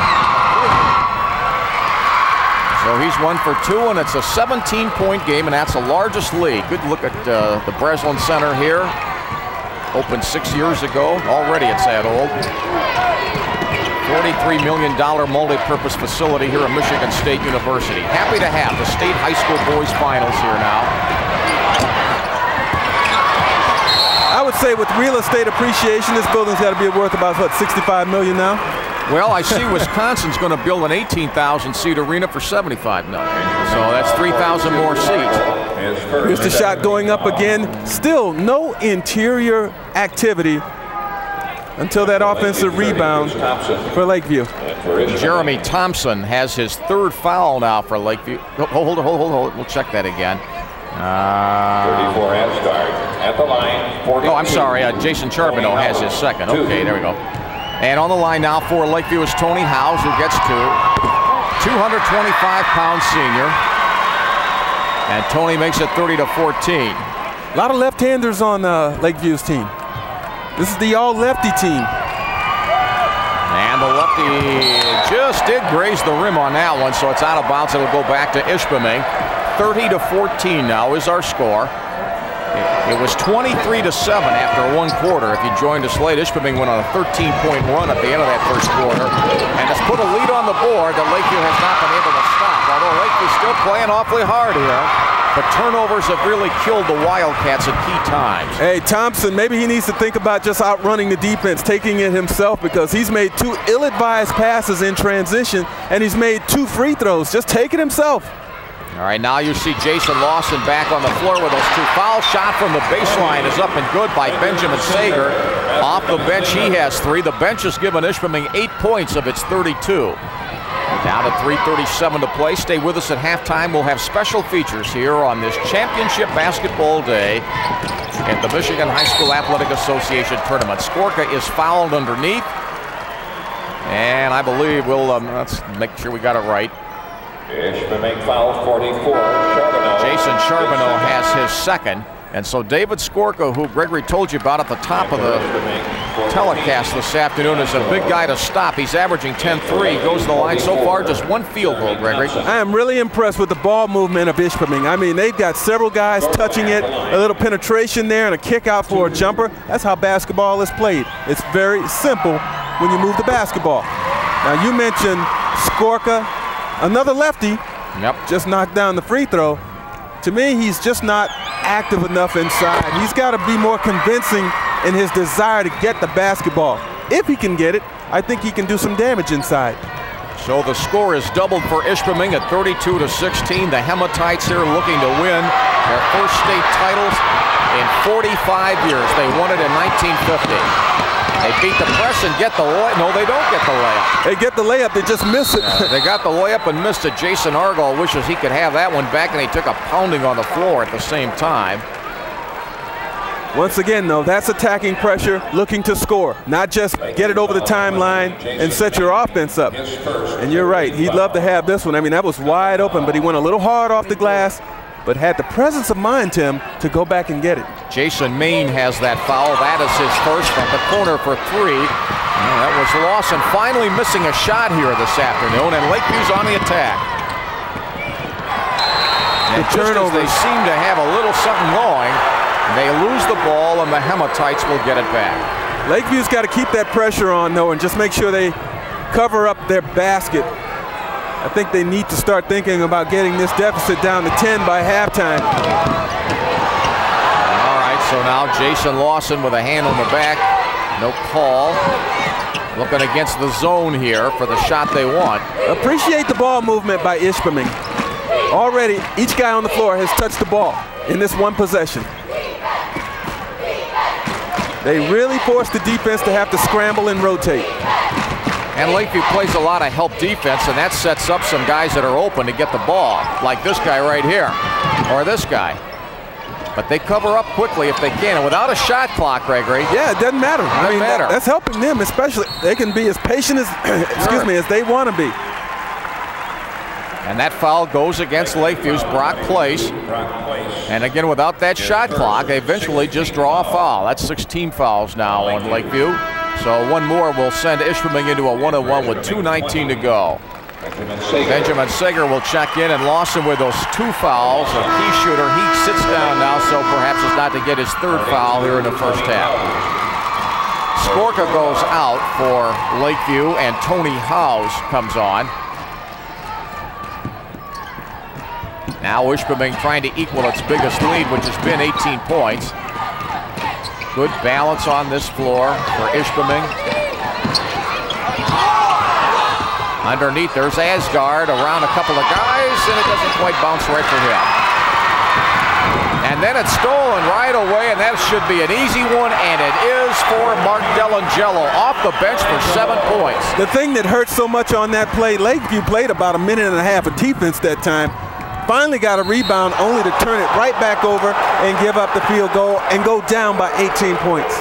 So he's one for two, and it's a seventeen-point game, and that's the largest lead. Good look at uh, the Breslin Center here. Opened six years ago. Already it's that old. forty-three million dollar multi-purpose facility here at Michigan State University. Happy to have the state high school boys finals here now. I would say with real estate appreciation, this building's got to be worth about, what, sixty-five million dollars now? Well, I see Wisconsin's going to build an eighteen thousand seat arena for seventy-five million dollars. So that's three thousand more seats. Here's the shot going up again. Still no interior activity until that offensive rebound for Lakeview. Jeremy Thompson has his third foul now for Lakeview. Hold, hold, hold, hold. We'll check that again. Uh, thirty-four Asgard at the line. forty-two. Oh, I'm sorry. Uh, Jason Charbonneau has his second. Okay, there we go. And on the line now for Lakeview is Tony Howes, who gets two. two hundred twenty-five pound senior. And Tony makes it thirty to fourteen. A lot of left-handers on uh, Lakeview's team. This is the all-lefty team. And the lefty just did graze the rim on that one, so it's out of bounds. It'll go back to Ishpeming. thirty to fourteen now is our score. It was twenty-three to seven after one quarter. If you joined us late, Ishpeming went on a thirteen point run at the end of that first quarter and has put a lead on the board that Lakeview has not been able to stop, although Lakeview's still playing awfully hard here. But turnovers have really killed the Wildcats at key times. Hey, Thompson, maybe he needs to think about just outrunning the defense, taking it himself, because he's made two ill-advised passes in transition, and he's made two free throws. Just take it himself. All right, now you see Jason Lawson back on the floor with those two. Foul shot from the baseline is up and good by Benjamin Sager. Off the bench, he has three. The bench has given Ishpeming eight points of its thirty-two. Down at three thirty-seven to play. Stay with us at halftime. We'll have special features here on this championship basketball day at the Michigan High School Athletic Association tournament. Skorka is fouled underneath. And I believe we'll, um, let's make sure we got it right. Ishpeming foul forty-four. Charbonneau. Jason Charbonneau has his second. And so David Skorka, who Gregory told you about at the top of the telecast this afternoon, is a big guy to stop. He's averaging ten three, goes to the line so far, just one field goal, Gregory. I am really impressed with the ball movement of Ishpeming. I mean, they've got several guys touching it, a little penetration there and a kick out for a jumper. That's how basketball is played. It's very simple when you move the basketball. Now, you mentioned Skorka, another lefty, yep. just knocked down the free throw. To me, he's just not active enough inside. He's got to be more convincing in his desire to get the basketball. If he can get it, I think he can do some damage inside. So the score is doubled for Ishpeming at thirty-two to sixteen. The Hematites here looking to win their first state titles in forty-five years. They won it in nineteen fifty. They beat the press and get the layup. No, they don't get the layup. They get the layup. They just miss it. Yeah, they got the layup and missed it. Jason Argall wishes he could have that one back, and he took a pounding on the floor at the same time. Once again, though, that's attacking pressure, looking to score, not just get it over the timeline and set your offense up. And you're right. He'd love to have this one. I mean, that was wide open, but he went a little hard off the glass, but had the presence of mind, Tim, to go back and get it. Jason Main has that foul. That is his first from the corner for three. And that was Lawson finally missing a shot here this afternoon, and Lakeview's on the attack. And the turnovers, they seem to have a little something going. They lose the ball, and the Hematites will get it back. Lakeview's got to keep that pressure on, though, and just make sure they cover up their basket. I think they need to start thinking about getting this deficit down to ten by halftime. All right, so now Jason Lawson with a hand on the back. No call. Looking against the zone here for the shot they want. Appreciate the ball movement by Ishpeming. Already, each guy on the floor has touched the ball in this one possession. They really forced the defense to have to scramble and rotate. And Lakeview plays a lot of help defense, and that sets up some guys that are open to get the ball, like this guy right here, or this guy. But they cover up quickly if they can, and without a shot clock, Gregory. Yeah, it doesn't matter. Doesn't I mean, matter. That, that's helping them, especially. They can be as patient as, excuse sure. me, as they want to be. And that foul goes against Lakeview's Brock Place. And again, without that shot clock, they eventually just draw a foul. That's sixteen fouls now on Lakeview. So one more will send Ishpeming into a one-on-one with two nineteen to go. Benjamin Sager will check in, and Lawson with those two fouls, a key shooter. He sits down now, so perhaps it's not to get his third foul here in the first half. Skorka goes out for Lakeview, and Tony Howes comes on. Now Ishpeming trying to equal its biggest lead, which has been eighteen points. Good balance on this floor for Ishpeming. Underneath, there's Asgard around a couple of guys, and it doesn't quite bounce right for him. And then it's stolen right away, and that should be an easy one, and it is for Mark DeAngelo off the bench for seven points. The thing that hurts so much on that play, Lakeview played about a minute and a half of defense that time. Finally got a rebound only to turn it right back over and give up the field goal and go down by eighteen points.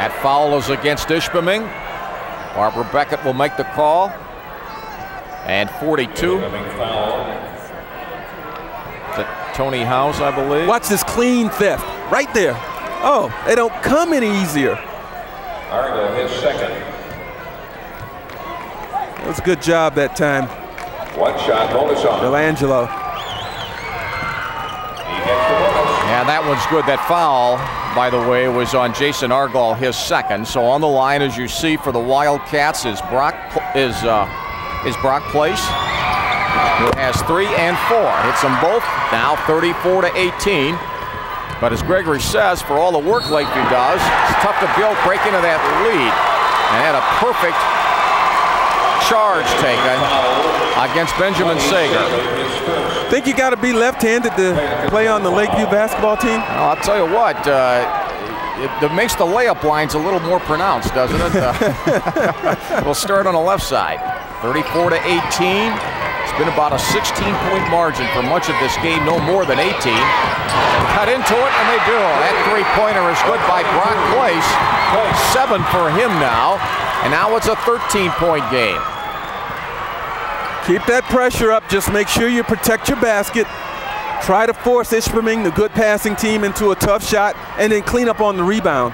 That foul is against Ishpeming. Barbara Beckett will make the call. And forty-two. To Tony Howes, I believe. Watch this clean theft right there. Oh, they don't come any easier. Argo hits second. That was a good job that time. One shot, bonus on. DeAngelo. Yeah, that one's good. That foul, by the way, was on Jason Argall, his second. So on the line, as you see, for the Wildcats is Brock is uh, is Brock Place, who has three and four. Hits them both. Now thirty-four to eighteen. But as Gregory says, for all the work Lakeview does, it's tough to build, break into that lead, and had a perfect charge taken against Benjamin Sager. Think you got to be left-handed to play on the Lakeview basketball team? I'll tell you what, uh, it, it makes the layup lines a little more pronounced, doesn't it? Uh, we'll start on the left side. thirty-four to eighteen. It's been about a sixteen point margin for much of this game, no more than eighteen. Cut into it, and they do. That three-pointer is good by Brock Place. Seven for him now. And now it's a thirteen point game. Keep that pressure up. Just make sure you protect your basket. Try to force Ishpeming, the good passing team, into a tough shot and then clean up on the rebound.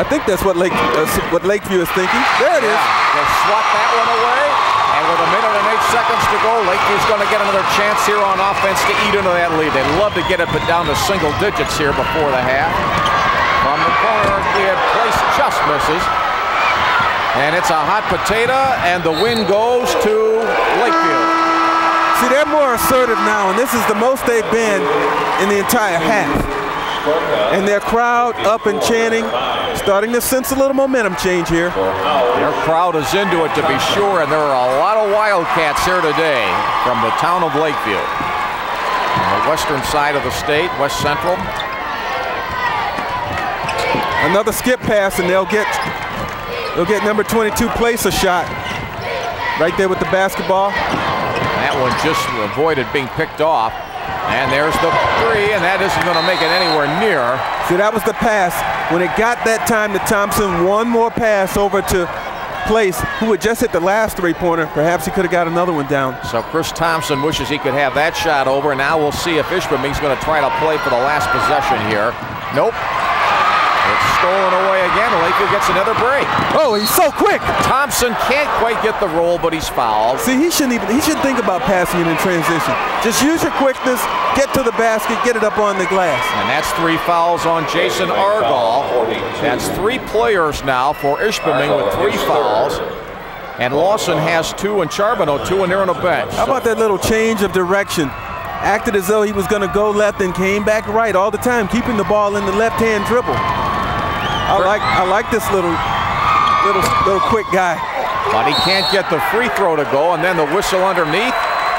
I think that's what, Lake, uh, what Lakeview is thinking. There it is. Yeah, they swat that one away, and with a minute and eight seconds to go, Lakeview's going to get another chance here on offense to eat into that lead. They'd love to get it, but down to single digits here before the half. From the corner, we have Place just misses, and it's a hot potato, and the win goes to Lakeview. See, they're more assertive now, and this is the most they've been in the entire half. And their crowd up and chanting, starting to sense a little momentum change here. Their crowd is into it, to be sure, and there are a lot of Wildcats here today from the town of Lakeview. On the western side of the state, west central. Another skip pass, and they'll get they'll get number twenty-two Place a shot. Right there with the basketball. That one just avoided being picked off. And there's the three, and that isn't going to make it anywhere near. See, that was the pass. When it got that time to Thompson, one more pass over to Place, who had just hit the last three-pointer. Perhaps he could have got another one down. So Chris Thompson wishes he could have that shot over. Now we'll see if Ishpeming's going to try to play for the last possession here. Nope. It's stolen away again. Lakeview gets another break. Oh, he's so quick. Thompson can't quite get the roll, but he's fouled. See, he shouldn't even, he should think about passing it in transition. Just use your quickness, get to the basket, get it up on the glass. And that's three fouls on Jason Argall. That's three players now for Ishpeming with three fouls. And Lawson has two, and Charbonneau two, and they're on a bench. How about that little change of direction? Acted as though he was going to go left and came back right all the time, keeping the ball in the left-hand dribble. I like I like this little little little quick guy. But he can't get the free throw to go, and then the whistle underneath,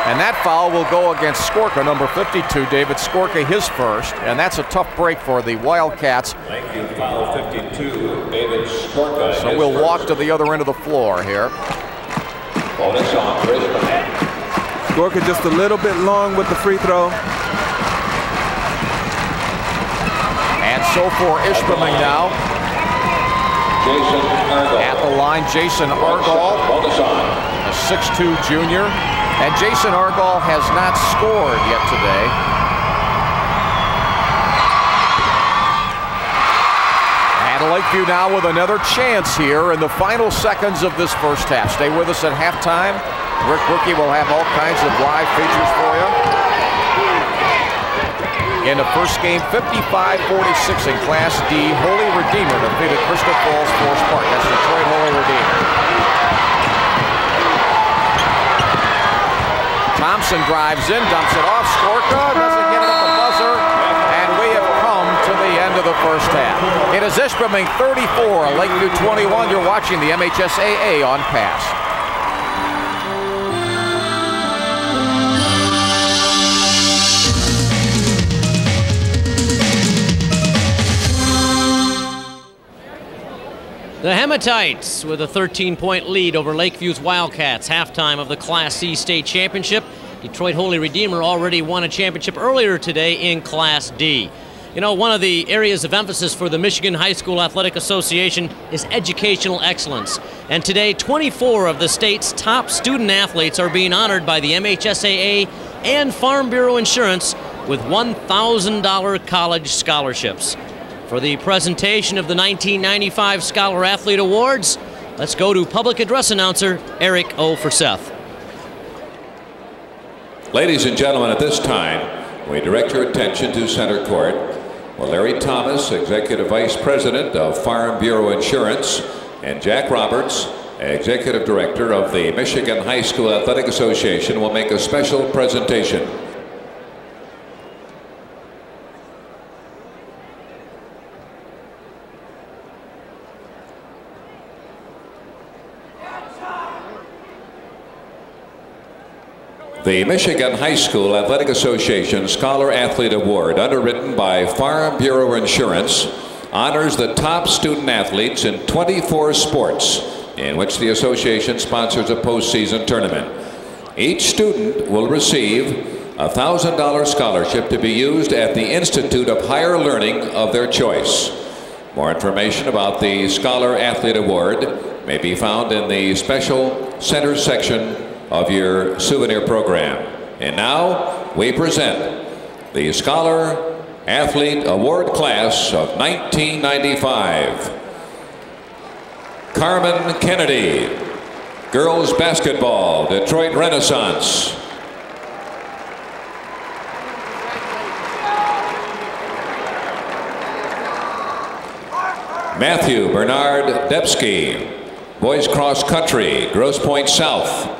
and that foul will go against Skorka, number fifty-two, David Skorka, his first, and that's a tough break for the Wildcats. Thank you, foul fifty-two, David Skorka. So we'll first. Walk to the other end of the floor here. Bonus on Skorka, just a little bit long with the free throw. And so for Ishpeming now. Jason at the line, Jason Argall, a six two junior. And Jason Argall has not scored yet today. And Lakeview now with another chance here in the final seconds of this first half. Stay with us at halftime. Rick Berkey will have all kinds of live features for you. In the first game, fifty-five forty-six in Class D, Holy Redeemer defeated Crystal Falls Forest Park. That's Detroit Holy Redeemer. Thompson drives in, dumps it off, Skorka doesn't get it at the buzzer, and we have come to the end of the first half. It is Ishpeming thirty-four, Lakeview twenty-one. You're watching the M H S A A on Pass. The Hematites with a thirteen point lead over Lakeview's Wildcats. Halftime of the Class C State Championship. Detroit Holy Redeemer already won a championship earlier today in Class D. You know, one of the areas of emphasis for the Michigan High School Athletic Association is educational excellence. And today, twenty-four of the state's top student athletes are being honored by the M H S A A and Farm Bureau Insurance with one thousand dollar college scholarships. For the presentation of the nineteen ninety-five Scholar Athlete Awards, let's go to public address announcer Eric O. Forseth. Ladies and gentlemen, at this time, we direct your attention to center court, where Larry Thomas, Executive Vice President of Farm Bureau Insurance, and Jack Roberts, Executive Director of the Michigan High School Athletic Association, will make a special presentation. The Michigan High School Athletic Association Scholar Athlete Award, underwritten by Farm Bureau Insurance, honors the top student athletes in twenty-four sports in which the association sponsors a postseason tournament. Each student will receive a one thousand dollar scholarship to be used at the Institute of Higher Learning of their choice. More information about the Scholar Athlete Award may be found in the special center section of your souvenir program. And now we present the Scholar Athlete Award Class of nineteen ninety-five. Carmen Kennedy, girls basketball, Detroit Renaissance. Matthew Bernard Debsky, boys cross country, Grosse Pointe South.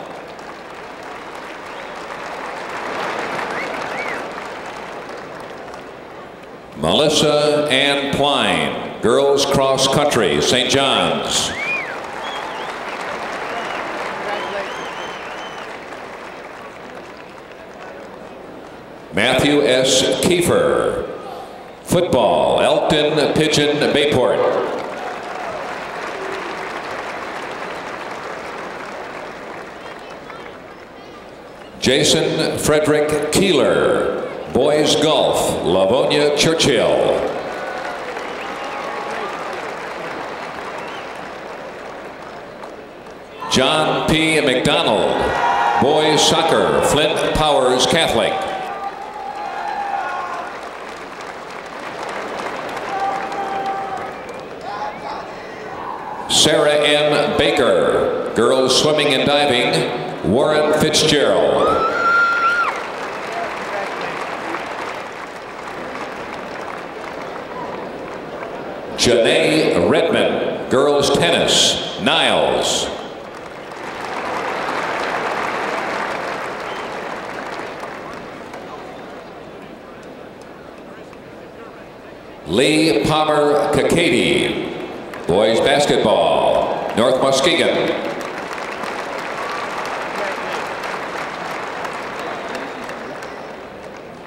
Melissa Ann Pline, girls cross country, Saint John's. Matthew S. Kiefer, football, Elkton Pigeon Bayport. Jason Frederick Keeler, boys golf, Livonia Churchill. John P. McDonald, boys soccer, Flint Powers Catholic. Sarah M. Baker, girls swimming and diving, Warren Fitzgerald. Janae Redmond, girls tennis, Niles. Lee Palmer Kakady, boys basketball, North Muskegon.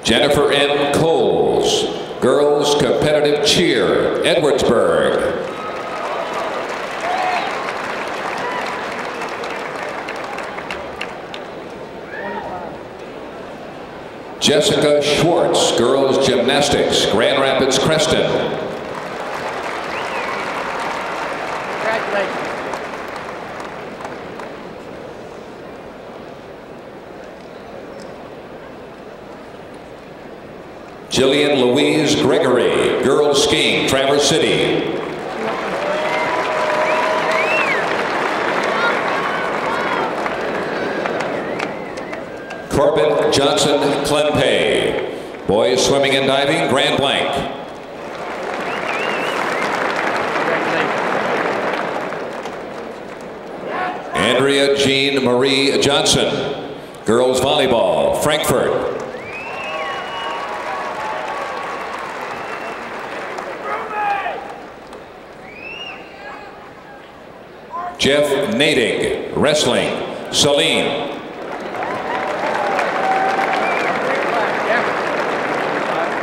Jennifer M. Coles, girls competitive cheer, Edwardsburg. Jessica Schwartz, girls gymnastics, Grand Rapids Creston. Jillian Louise Gregory, girls skiing, Traverse City. Corbett Johnson Clempay, boys swimming and diving, Grand Blanc. Andrea Jean Marie Johnson, girls volleyball, Frankfurt. Jeff Nadig, wrestling, Saline.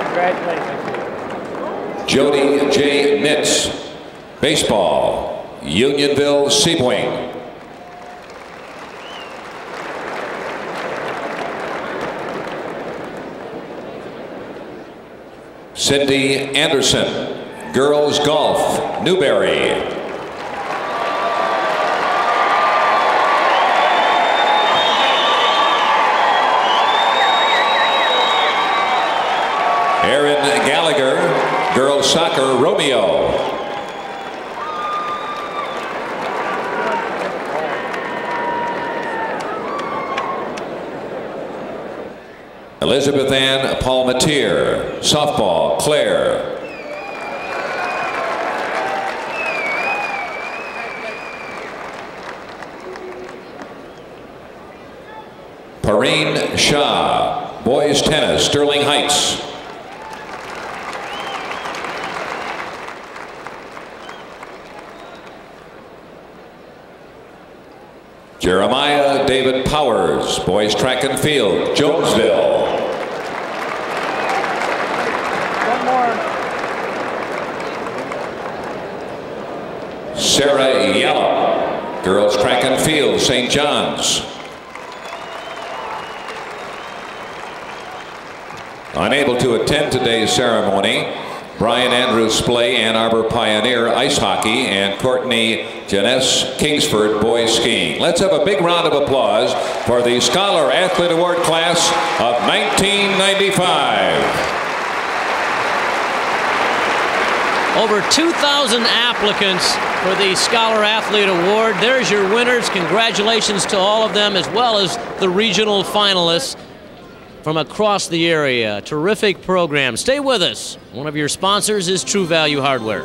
Congratulations. Jody J. Nitz, baseball, Unionville Seaboing. Cindy Anderson, girls golf, Newberry. Aaron Gallagher, girls soccer, Romeo. Elizabeth Ann Palmatier, softball, Claire. Pareen Shah, boys tennis, Sterling Heights. Jeremiah David Powers, boys track and field, Jonesville. One more. Sarah Yallop, girls track and field, Saint John's. Unable to attend today's ceremony Brian Andrews Splay, Ann Arbor Pioneer Ice Hockey, and Courtney Jeunesse Kingsford Boys Skiing. Let's have a big round of applause for the Scholar Athlete Award class of nineteen ninety-five. Over two thousand applicants for the Scholar Athlete Award. There's your winners. Congratulations to all of them, as well as the regional finalists from across the area. Terrific program. Stay with us. One of your sponsors is True Value Hardware.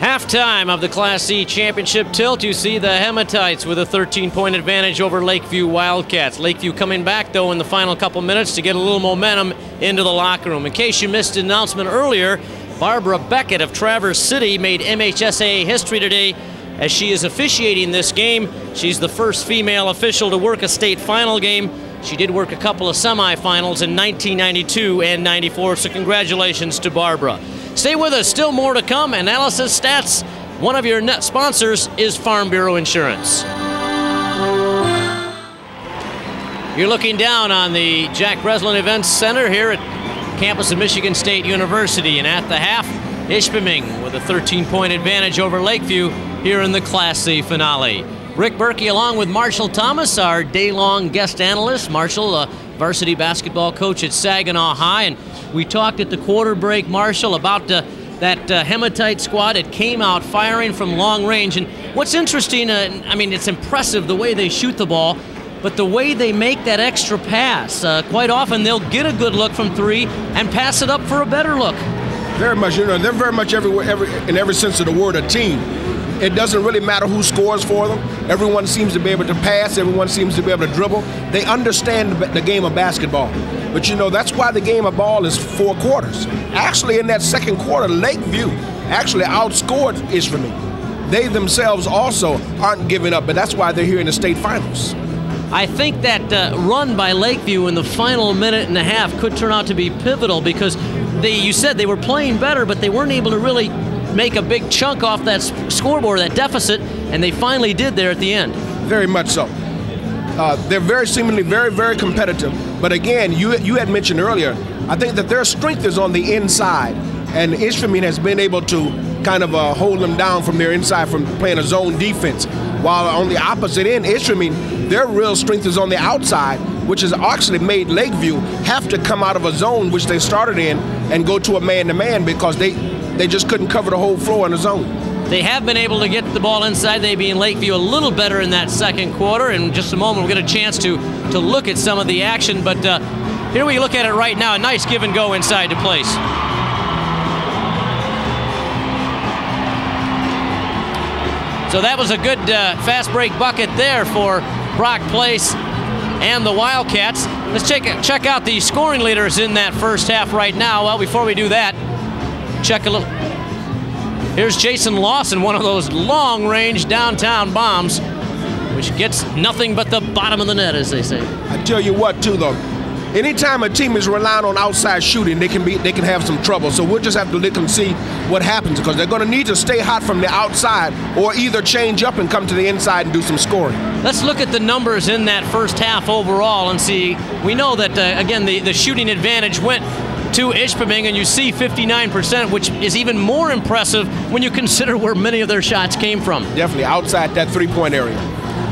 Halftime of the Class C Championship tilt, you see the Hematites with a thirteen point advantage over Lakeview Wildcats. Lakeview coming back, though, in the final couple minutes to get a little momentum into the locker room. In case you missed an announcement earlier, Barbara Beckett of Traverse City made M H S A A history today as she is officiating this game. She's the first female official to work a state final game. She did work a couple of semifinals in nineteen ninety-two and ninety-four, so congratulations to Barbara. Stay with us, still more to come. Analysis, stats. One of your net sponsors is Farm Bureau Insurance. You're looking down on the Jack Breslin Event Center here at campus of Michigan State University, and at the half, Ishpeming with a thirteen point advantage over Lakeview here in the Class C finale. Rick Berkey, along with Marshall Thomas, our day-long guest analyst. Marshall, a varsity basketball coach at Saginaw High, and we talked at the quarter break, Marshall, about uh, that uh, Hematite squad. It came out firing from long range, and what's interesting, uh, I mean, it's impressive the way they shoot the ball, but the way they make that extra pass. Uh, quite often, they'll get a good look from three and pass it up for a better look. Very much, you know, they're very much everywhere, every, in every sense of the word, a team. It doesn't really matter who scores for them. Everyone seems to be able to pass. Everyone seems to be able to dribble. They understand the game of basketball. But, you know, that's why the game of ball is four quarters. Actually, in that second quarter, Lakeview actually outscored Ishpeming. They themselves also aren't giving up, but that's why they're here in the state finals. I think that uh, run by Lakeview in the final minute and a half could turn out to be pivotal because they, you said they were playing better, but they weren't able to really make a big chunk off that scoreboard, that deficit, and they finally did there at the end. Very much so. Uh, they're very seemingly very, very competitive. But again, you you had mentioned earlier, I think that their strength is on the inside, and Ishpeming has been able to kind of uh, hold them down from their inside from playing a zone defense. While on the opposite end, Ishpeming, their real strength is on the outside, which has actually made Lakeview have to come out of a zone which they started in and go to a man-to-man because they They just couldn't cover the whole floor in the zone. They have been able to get the ball inside. They being Lakeview a little better in that second quarter. In just a moment, we'll get a chance to, to look at some of the action. But uh, here we look at it right now. A nice give and go inside to Place. So that was a good uh, fast break bucket there for Brock Place and the Wildcats. Let's check, check out the scoring leaders in that first half right now. Well, before we do that, check a little. Here's Jason Lawson, one of those long-range downtown bombs, which gets nothing but the bottom of the net, as they say. I tell you what, too, though. Anytime a team is relying on outside shooting, they can be they can have some trouble. So we'll just have to look and see what happens because they're going to need to stay hot from the outside or either change up and come to the inside and do some scoring. Let's look at the numbers in that first half overall and see. We know that uh, again the the shooting advantage went to Ishpeming, and you see fifty-nine percent, which is even more impressive when you consider where many of their shots came from. Definitely outside that three-point area.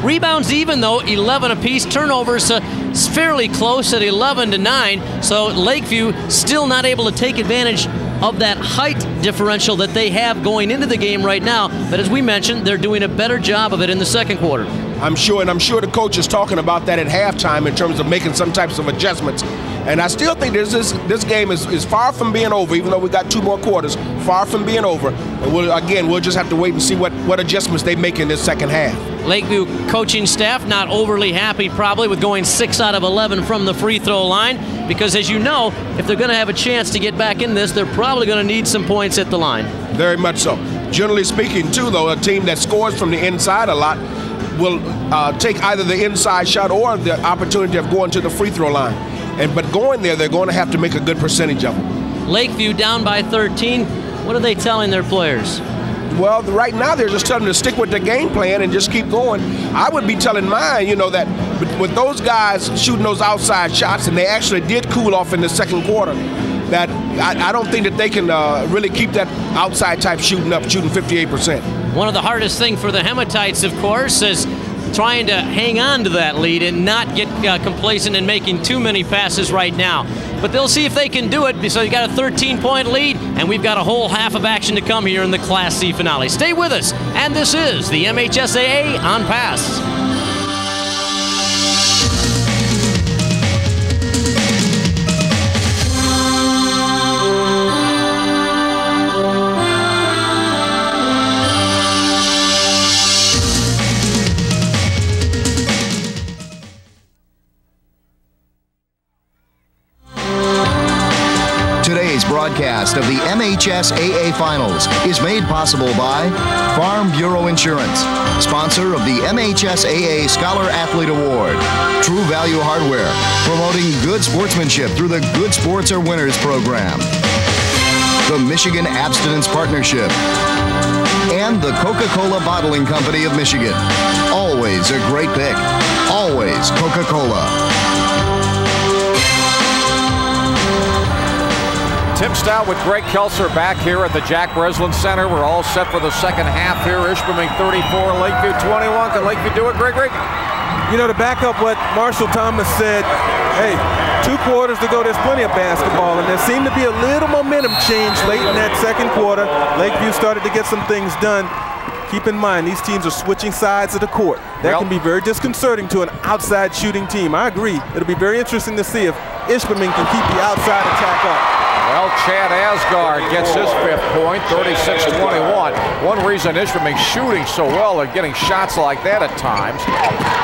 Rebounds even, though, eleven apiece. Turnovers uh, fairly close at eleven to nine, so Lakeview still not able to take advantage of that height differential that they have going into the game right now. But as we mentioned, they're doing a better job of it in the second quarter. I'm sure, and I'm sure the coach is talking about that at halftime in terms of making some types of adjustments. And I still think this is, this game is, is far from being over, even though we got two more quarters, far from being over. And we'll, again, we'll just have to wait and see what, what adjustments they make in this second half. Lakeview coaching staff not overly happy probably with going six out of eleven from the free throw line because, as you know, if they're going to have a chance to get back in this, they're probably going to need some points at the line. Very much so. Generally speaking, too, though, a team that scores from the inside a lot will uh, take either the inside shot or the opportunity of going to the free throw line. And but going there, they're going to have to make a good percentage of them. Lakeview down by thirteen. What are they telling their players? well, right now they're just telling them to stick with their game plan and just keep going. I would be telling mine, you know, that with those guys shooting those outside shots, and they actually did cool off in the second quarter, that I, I don't think that they can uh, really keep that outside type shooting up, shooting fifty-eight percent. One of the hardest things for the Hematites, of course, is trying to hang on to that lead and not get uh, complacent in making too many passes right now. But they'll see if they can do it. So you've got a thirteen point lead, and we've got a whole half of action to come here in the Class C finale. Stay with us, and this is the M H S A A On Pass. Of the M H S A A Finals is made possible by Farm Bureau Insurance, sponsor of the M H S A A Scholar Athlete Award, True Value Hardware, promoting good sportsmanship through the Good Sports Are Winners program, the Michigan Abstinence Partnership, and the Coca-Cola Bottling Company of Michigan. Always a great pick. Always Coca-Cola. Tim Staudt with Greg Kelser back here at the Jack Breslin Center. We're all set for the second half here. Ishpeming thirty-four, Lakeview twenty-one. Can Lakeview do it, Gregory? You know, to back up what Marshall Thomas said, hey, two quarters to go, there's plenty of basketball, and there seemed to be a little momentum change late in that second quarter. Lakeview started to get some things done. Keep in mind, these teams are switching sides of the court. That well, can be very disconcerting to an outside shooting team. I agree. It'll be very interesting to see if Ishpeming can keep the outside attack up. Well, Chad Asgard gets his fifth point, thirty-six twenty-one. One reason Ishpeming shooting so well, they're getting shots like that at times.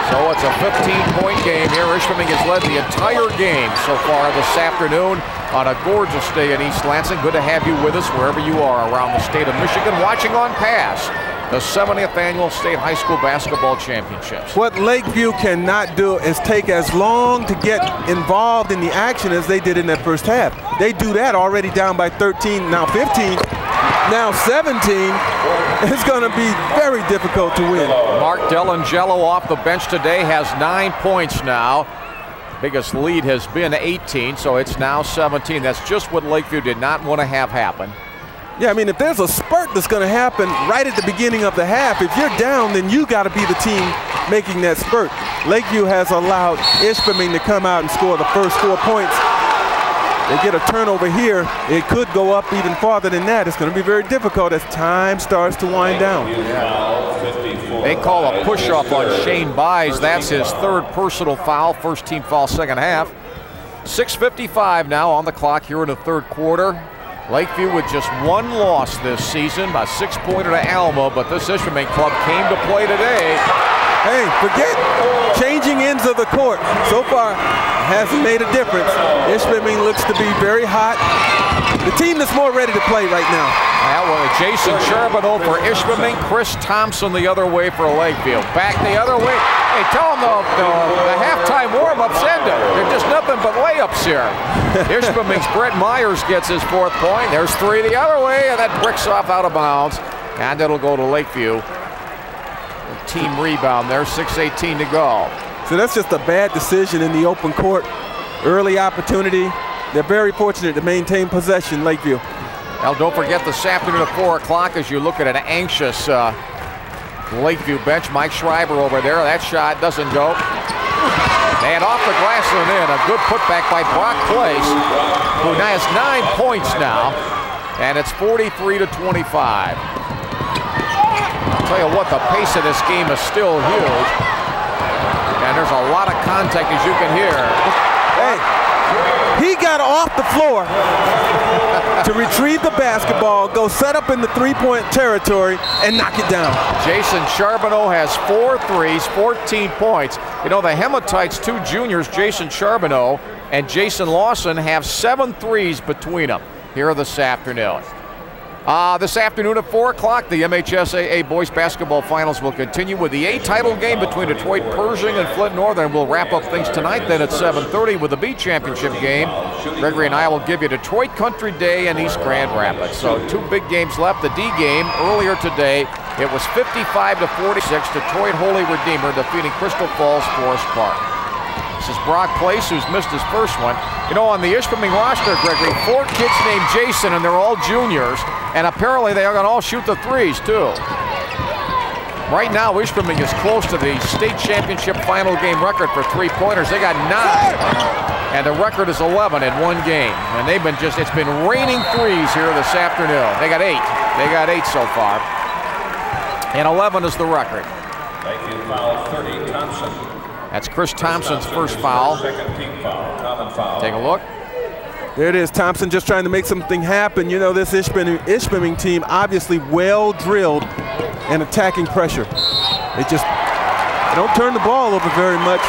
So it's a fifteen point game here. Ishpeming has led the entire game so far this afternoon on a gorgeous day in East Lansing. Good to have you with us wherever you are around the state of Michigan, watching On Pass, the seventieth Annual State High School Basketball Championships. What Lakeview cannot do is take as long to get involved in the action as they did in that first half. They do that already down by thirteen, now fifteen, now seventeen. It's going to be very difficult to win. Mark DeAngelo off the bench today has nine points now. Biggest lead has been eighteen, so it's now seventeen. That's just what Lakeview did not want to have happen. Yeah, I mean, if there's a spurt that's going to happen right at the beginning of the half, if you're down, then you got to be the team making that spurt. Lakeview has allowed Ishpeming to come out and score the first four points. They get a turnover here. It could go up even farther than that. It's going to be very difficult as time starts to wind down. Yeah. They call a push-off on Shane Byas. That's his third personal foul, first team foul second half. six fifty-five now on the clock here in the third quarter. Lakeview with just one loss this season, by six-pointer to Alma, but this Ishpeming club came to play today. Hey, forget changing ends of the court. So far, hasn't made a difference. Ishpeming looks to be very hot. The team that's more ready to play right now. That was Jason Charbonneau for Ishpeming, Chris Thompson the other way for Lakeview. Back the other way. Hey, tell them the, the, the halftime warm-ups ended. They're just nothing but layups here. Ishpeming's Brett Myers gets his fourth point. There's three the other way, and that bricks off out of bounds. And it'll go to Lakeview. A team rebound there, six eighteen to go. So that's just a bad decision in the open court. Early opportunity. They're very fortunate to maintain possession, Lakeview. Now, don't forget this afternoon at four o'clock, as you look at an anxious uh, Lakeview bench. Mike Schreiber over there. That shot doesn't go. And off the glass and in. A good putback by Brock Place, who now has nine points now. And it's forty-three to twenty-five. I'll tell you what, the pace of this game is still huge. And there's a lot of contact, as you can hear. Hey, he got off the floor to retrieve the basketball, go set up in the three-point territory, and knock it down. Jason Charbonneau has four threes, fourteen points. You know, the Hematites, two juniors, Jason Charbonneau and Jason Lawson, have seven threes between them here this afternoon. Uh, this afternoon at four o'clock, the M H S A A Boys Basketball Finals will continue with the A title game between Detroit Pershing and Flint Northern. We'll wrap up things tonight then at seven thirty with the B Championship game. Gregory and I will give you Detroit Country Day and East Grand Rapids. So two big games left. The D game earlier today, it was fifty-five to forty-six, Detroit Holy Redeemer defeating Crystal Falls Forest Park. This is Brock Place, who's missed his first one. You know, on the Ishpeming roster, Gregory, four kids named Jason, and they're all juniors, and apparently they are going to all shoot the threes, too. Right now, Ishpeming is close to the state championship final game record for three-pointers. They got nine, and the record is eleven in one game. And they've been just, it's been raining threes here this afternoon. They got eight. They got eight so far. And eleven is the record. Thank you, foul thirty, Thompson. That's Chris Thompson's first foul. Take a look. There it is, Thompson just trying to make something happen. You know, this Ishpeming team obviously well drilled and attacking pressure. They just they don't turn the ball over very much,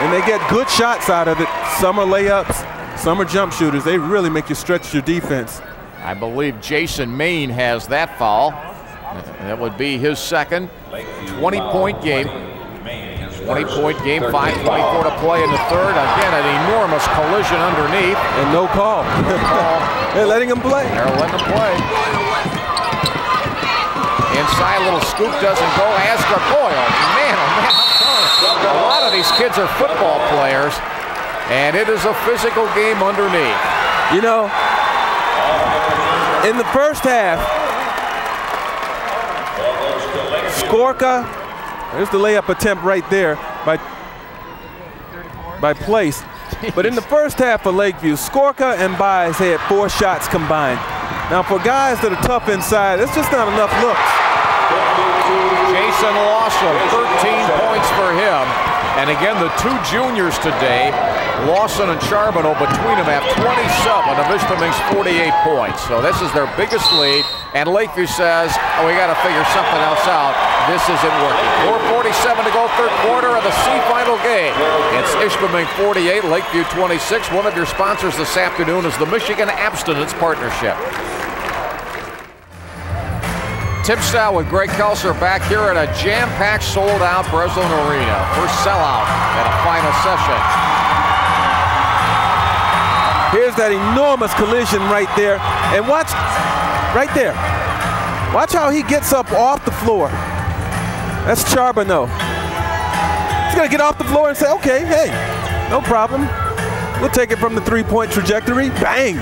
and they get good shots out of it. Some are layups, some are jump shooters. They really make you stretch your defense. I believe Jason Main has that foul. That would be his second twenty-point game. twenty-point game, five twenty-four to play in the third. Again, an enormous collision underneath. And no call. No call. They're letting him play. They're letting him play. Inside, little scoop doesn't go. Asgard, boy, oh man, oh man. A lot of these kids are football players, and it is a physical game underneath. You know, in the first half, Skorka. There's the layup attempt right there by, by Place. Jeez. But in the first half for Lakeview, Skorka and Byas had four shots combined. Now for guys that are tough inside, it's just not enough looks. Jason Lawson, thirteen points for him. And again, the two juniors today, Lawson and Charbonneau, between them have twenty-seven of Ishpeming's forty-eight points. So this is their biggest lead. And Lakeview says, oh, we got to figure something else out. This isn't working. four forty-seven to go, third quarter of the C-final game. It's Ishpeming forty-eight, Lakeview twenty-six. One of your sponsors this afternoon is the Michigan Abstinence Partnership. Tim Staudt with Greg Kelser back here at a jam-packed, sold-out Breslin Arena. First sellout at a final session. Here's that enormous collision right there. And watch... Right there. Watch how he gets up off the floor. That's Charbonneau. He's going to get off the floor and say, okay, hey, no problem. We'll take it from the three-point trajectory. Bang.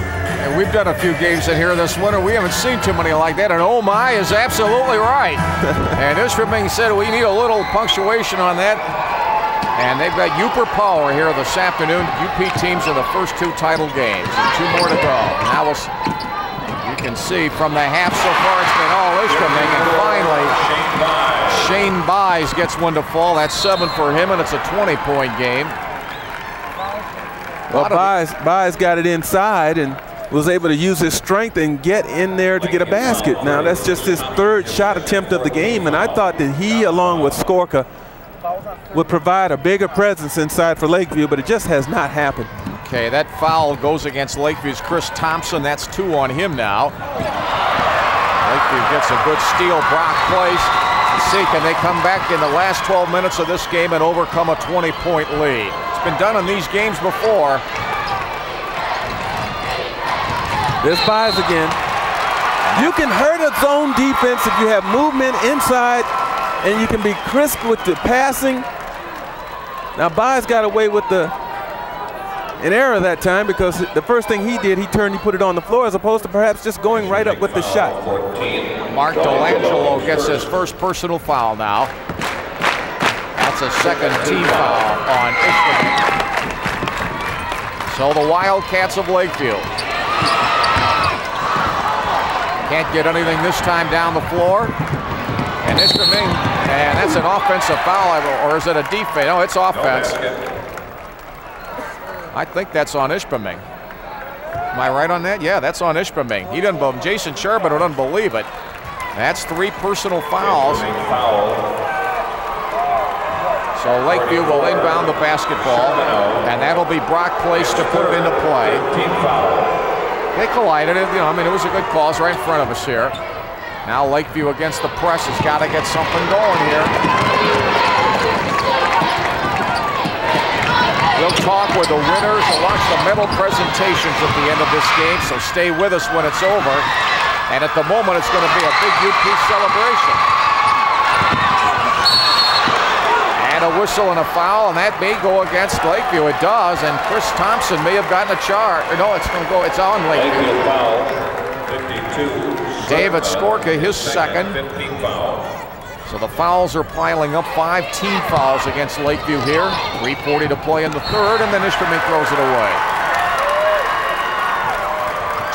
And we've done a few games in here this winter. We haven't seen too many like that. And oh my is absolutely right. And Ishpeming said we need a little punctuation on that. And they've got Uper power here this afternoon. U P teams are the first two title games. And two more to go. Now we'll... You can see from the half so far it's been all Ishpeming, and finally Shane Byas gets one to fall. That's seven for him, and it's a twenty-point game. Well, Byas, Byas got it inside and was able to use his strength and get in there to get a basket. Now that's just his third shot attempt of the game, and I thought that he, along with Skorka, would provide a bigger presence inside for Lakeview, but it just has not happened. Okay, that foul goes against Lakeview's Chris Thompson. That's two on him now. Lakeview gets a good steal. Brock Place. See, can they come back in the last twelve minutes of this game and overcome a twenty-point lead? It's been done in these games before. This Byas again. You can hurt a zone defense if you have movement inside, and you can be crisp with the passing. Now Byas got away with the an error that time, because the first thing he did, he turned, he put it on the floor, as opposed to perhaps just going right up with the shot. Mark DeAngelo gets his first personal foul now. That's a second team foul on Ishmael. So the Wildcats of Lakeview can't get anything this time down the floor. And Ishmael, and that's an offensive foul, or is it a defense? No, it's offense. I think that's on Ishpeming. Am I right on that? Yeah, that's on Ishpeming. He doesn't believe it. Jason Charbonneau doesn't believe it. That's three personal fouls. So Lakeview will inbound the basketball, and that'll be Brock Place to put it into play. They collided. It, you know, I mean, it was a good call. It's right in front of us here. Now Lakeview against the press has got to get something going here. We'll talk with the winners and watch the medal presentations at the end of this game, so stay with us when it's over. And at the moment, it's going to be a big U P celebration. And a whistle and a foul, and that may go against Lakeview. It does, and Chris Thompson may have gotten a charge. No, it's going to go. It's on Lakeview. Lakeview foul, fifty-two. David Skorka, his second. So the fouls are piling up, five team fouls against Lakeview here. three forty to play in the third, and then Ishterman throws it away.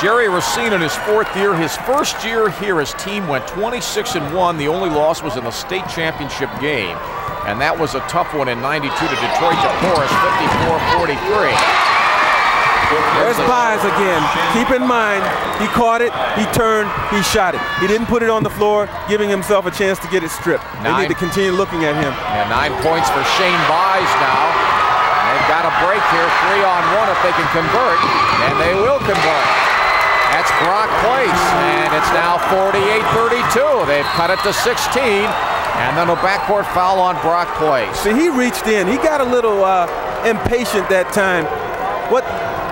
Jerry Racine in his fourth year. His first year here, his team went twenty-six and one. The only loss was in the state championship game, and that was a tough one in ninety-two to Detroit to Forest, fifty-four forty-three. There's Byas again. Keep in mind, he caught it, he turned, he shot it. He didn't put it on the floor, giving himself a chance to get it stripped. Nine. They need to continue looking at him. Yeah, nine points for Shane Byas now. They've got a break here, three on one if they can convert, and they will convert. That's Brock Place, and it's now forty-eight thirty-two. They've cut it to sixteen, and then a backcourt foul on Brock Place. See, he reached in. He got a little uh, impatient that time. What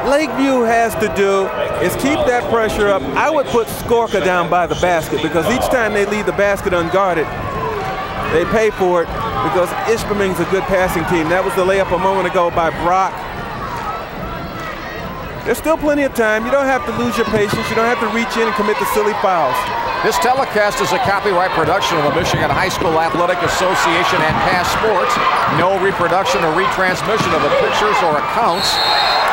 Lakeview has to do is keep that pressure up. I would put Skorka down by the basket, because each time they leave the basket unguarded, they pay for it, because Ishpeming's a good passing team. That was the layup a moment ago by Brock. There's still plenty of time. You don't have to lose your patience. You don't have to reach in and commit the silly fouls. This telecast is a copyright production of the Michigan High School Athletic Association and Pass Sports. No reproduction or retransmission of the pictures or accounts.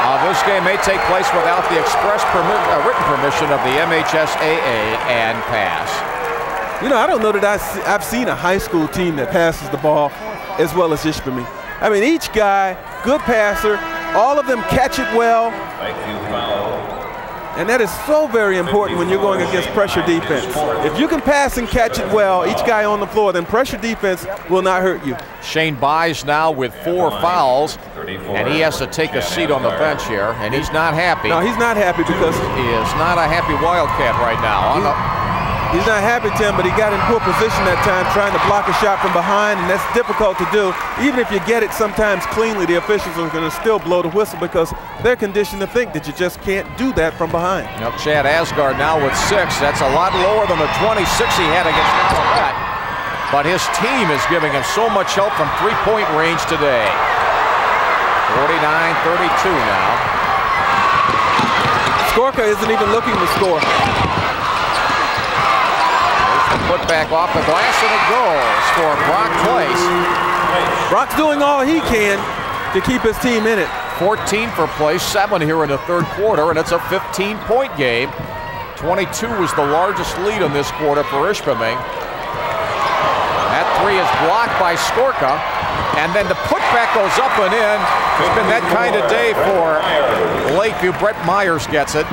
Uh, this game may take place without the express permit, uh, written permission of the M H S A A and Pass. You know, I don't know that I see, I've seen a high school team that passes the ball as well as Ishpeming. I mean, each guy, good passer, all of them catch it well. And that is so very important when you're going against pressure defense. If you can pass and catch it well, each guy on the floor, then pressure defense will not hurt you. Shane Byas now with four fouls, and he has to take a seat on the bench here, and he's not happy. No, he's not happy, because he is not a happy Wildcat right now. He, he's not happy, Tim, but he got in poor position that time trying to block a shot from behind, and that's difficult to do. Even if you get it sometimes cleanly, the officials are going to still blow the whistle, because they're conditioned to think that you just can't do that from behind. Now Chad Asgard now with six. That's a lot lower than the twenty-six he had against Olivet. But his team is giving him so much help from three-point range today. forty-nine thirty-two now. Skorka isn't even looking to score. There's the putback off the glass and a goal for Brock Place. Brock's doing all he can to keep his team in it. fourteen for Place, seven here in the third quarter, and it's a fifteen-point game. twenty-two was the largest lead in this quarter for Ishpeming. That three is blocked by Skorka, and then the putback goes up and in. It's been that kind of day for Lakeview. Brett Myers gets it.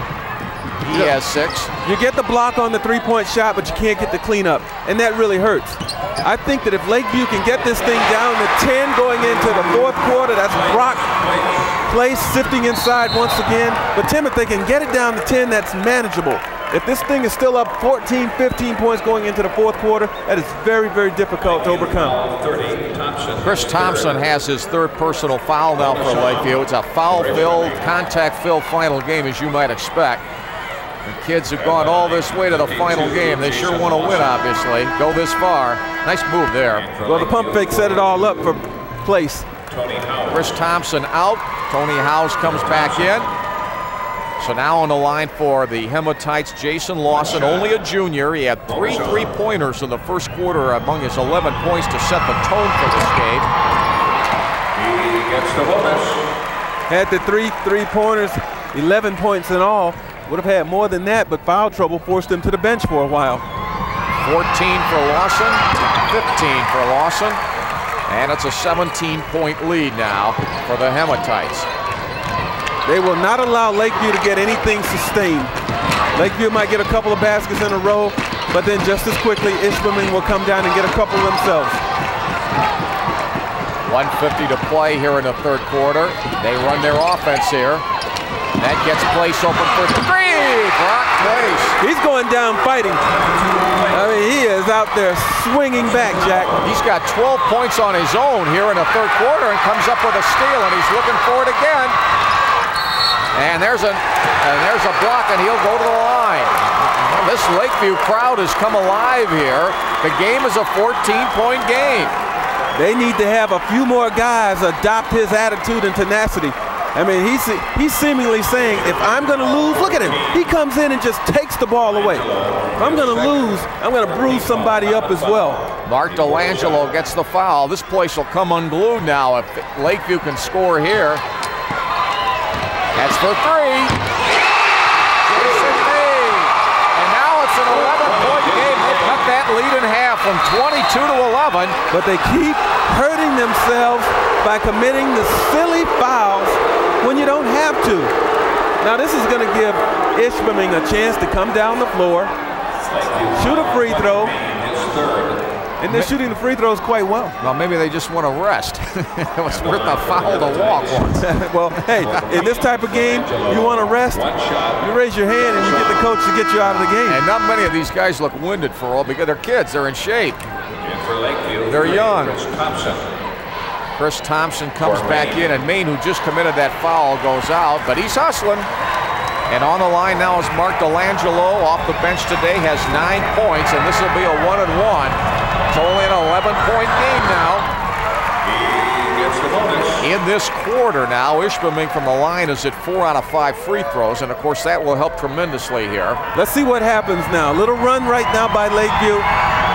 He has six. You get the block on the three-point shot, but you can't get the cleanup, and that really hurts. I think that if Lakeview can get this thing down to ten going into the fourth quarter, that's Brock Place sifting inside once again. But Tim, if they can get it down to ten, that's manageable. If this thing is still up fourteen, fifteen points going into the fourth quarter, that is very, very difficult to overcome. Chris Thompson has his third personal foul now for Lakeview. It's a foul-filled, contact-filled final game, as you might expect. The kids have gone all this way to the final game. They sure want to win, obviously. Go this far. Nice move there. Well, the pump fake set it all up for Place. Chris Thompson out. Tony Howes comes back in. So now on the line for the Hematites, Jason Lawson, only a junior. He had three three-pointers in the first quarter among his eleven points to set the tone for this game. He gets the bonus. Had the three three-pointers, eleven points in all. Would have had more than that, but foul trouble forced him to the bench for a while. fourteen for Lawson, fifteen for Lawson, and it's a seventeen-point lead now for the Hematites. They will not allow Lakeview to get anything sustained. Lakeview might get a couple of baskets in a row, but then just as quickly, Ishpeming will come down and get a couple themselves. one fifty to play here in the third quarter. They run their offense here. That gets Place open for three. Hey, Brock Place. He's going down fighting. I mean, he is out there swinging back, Jack. He's got twelve points on his own here in the third quarter and comes up with a steal, and he's looking for it again. And there's a, and there's a block, and he'll go to the line. This Lakeview crowd has come alive here. The game is a fourteen-point game. They need to have a few more guys adopt his attitude and tenacity. I mean, he's, he's seemingly saying, if I'm going to lose, look at him. He comes in and just takes the ball away. If I'm going to lose, I'm going to bruise somebody up as well. Mark DeAngelo gets the foul. This place will come unglued now if Lakeview can score here. That's for three. Jason Main. And now it's an eleven-point game. They cut that lead in half from twenty-two to eleven. But they keep hurting themselves by committing the silly fouls when you don't have to. Now this is going to give Ishbaming a chance to come down the floor, shoot a free throw, and they're shooting the free throws quite well. Well, maybe they just want to rest. It was worth a foul to walk once. Well, hey, in this type of game, you want to rest, you raise your hand and you get the coach to get you out of the game. And not many of these guys look winded for all because they're kids, they're in shape. They're young. Chris Thompson comes back in, and Main, who just committed that foul, goes out, but he's hustling. And on the line now is Mark DeAngelo, off the bench today, has nine points, and this will be a one and one. It's only an eleven-point game now. In this quarter now, Ishbaming from the line is at four out of five free throws, and of course that will help tremendously here. Let's see what happens now. A little run right now by Lakeview,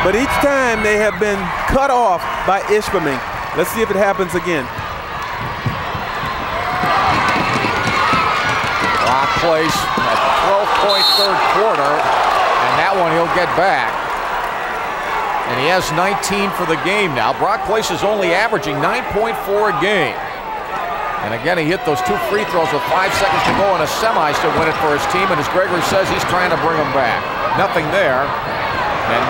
but each time they have been cut off by Ishbaming. Let's see if it happens again. Brock Place at the twelve-point third quarter, and that one he'll get back. And he has nineteen for the game now. Brock Place is only averaging nine point four a game. And again, he hit those two free throws with five seconds to go in a semis to win it for his team, and as Gregory says, he's trying to bring them back. Nothing there. And,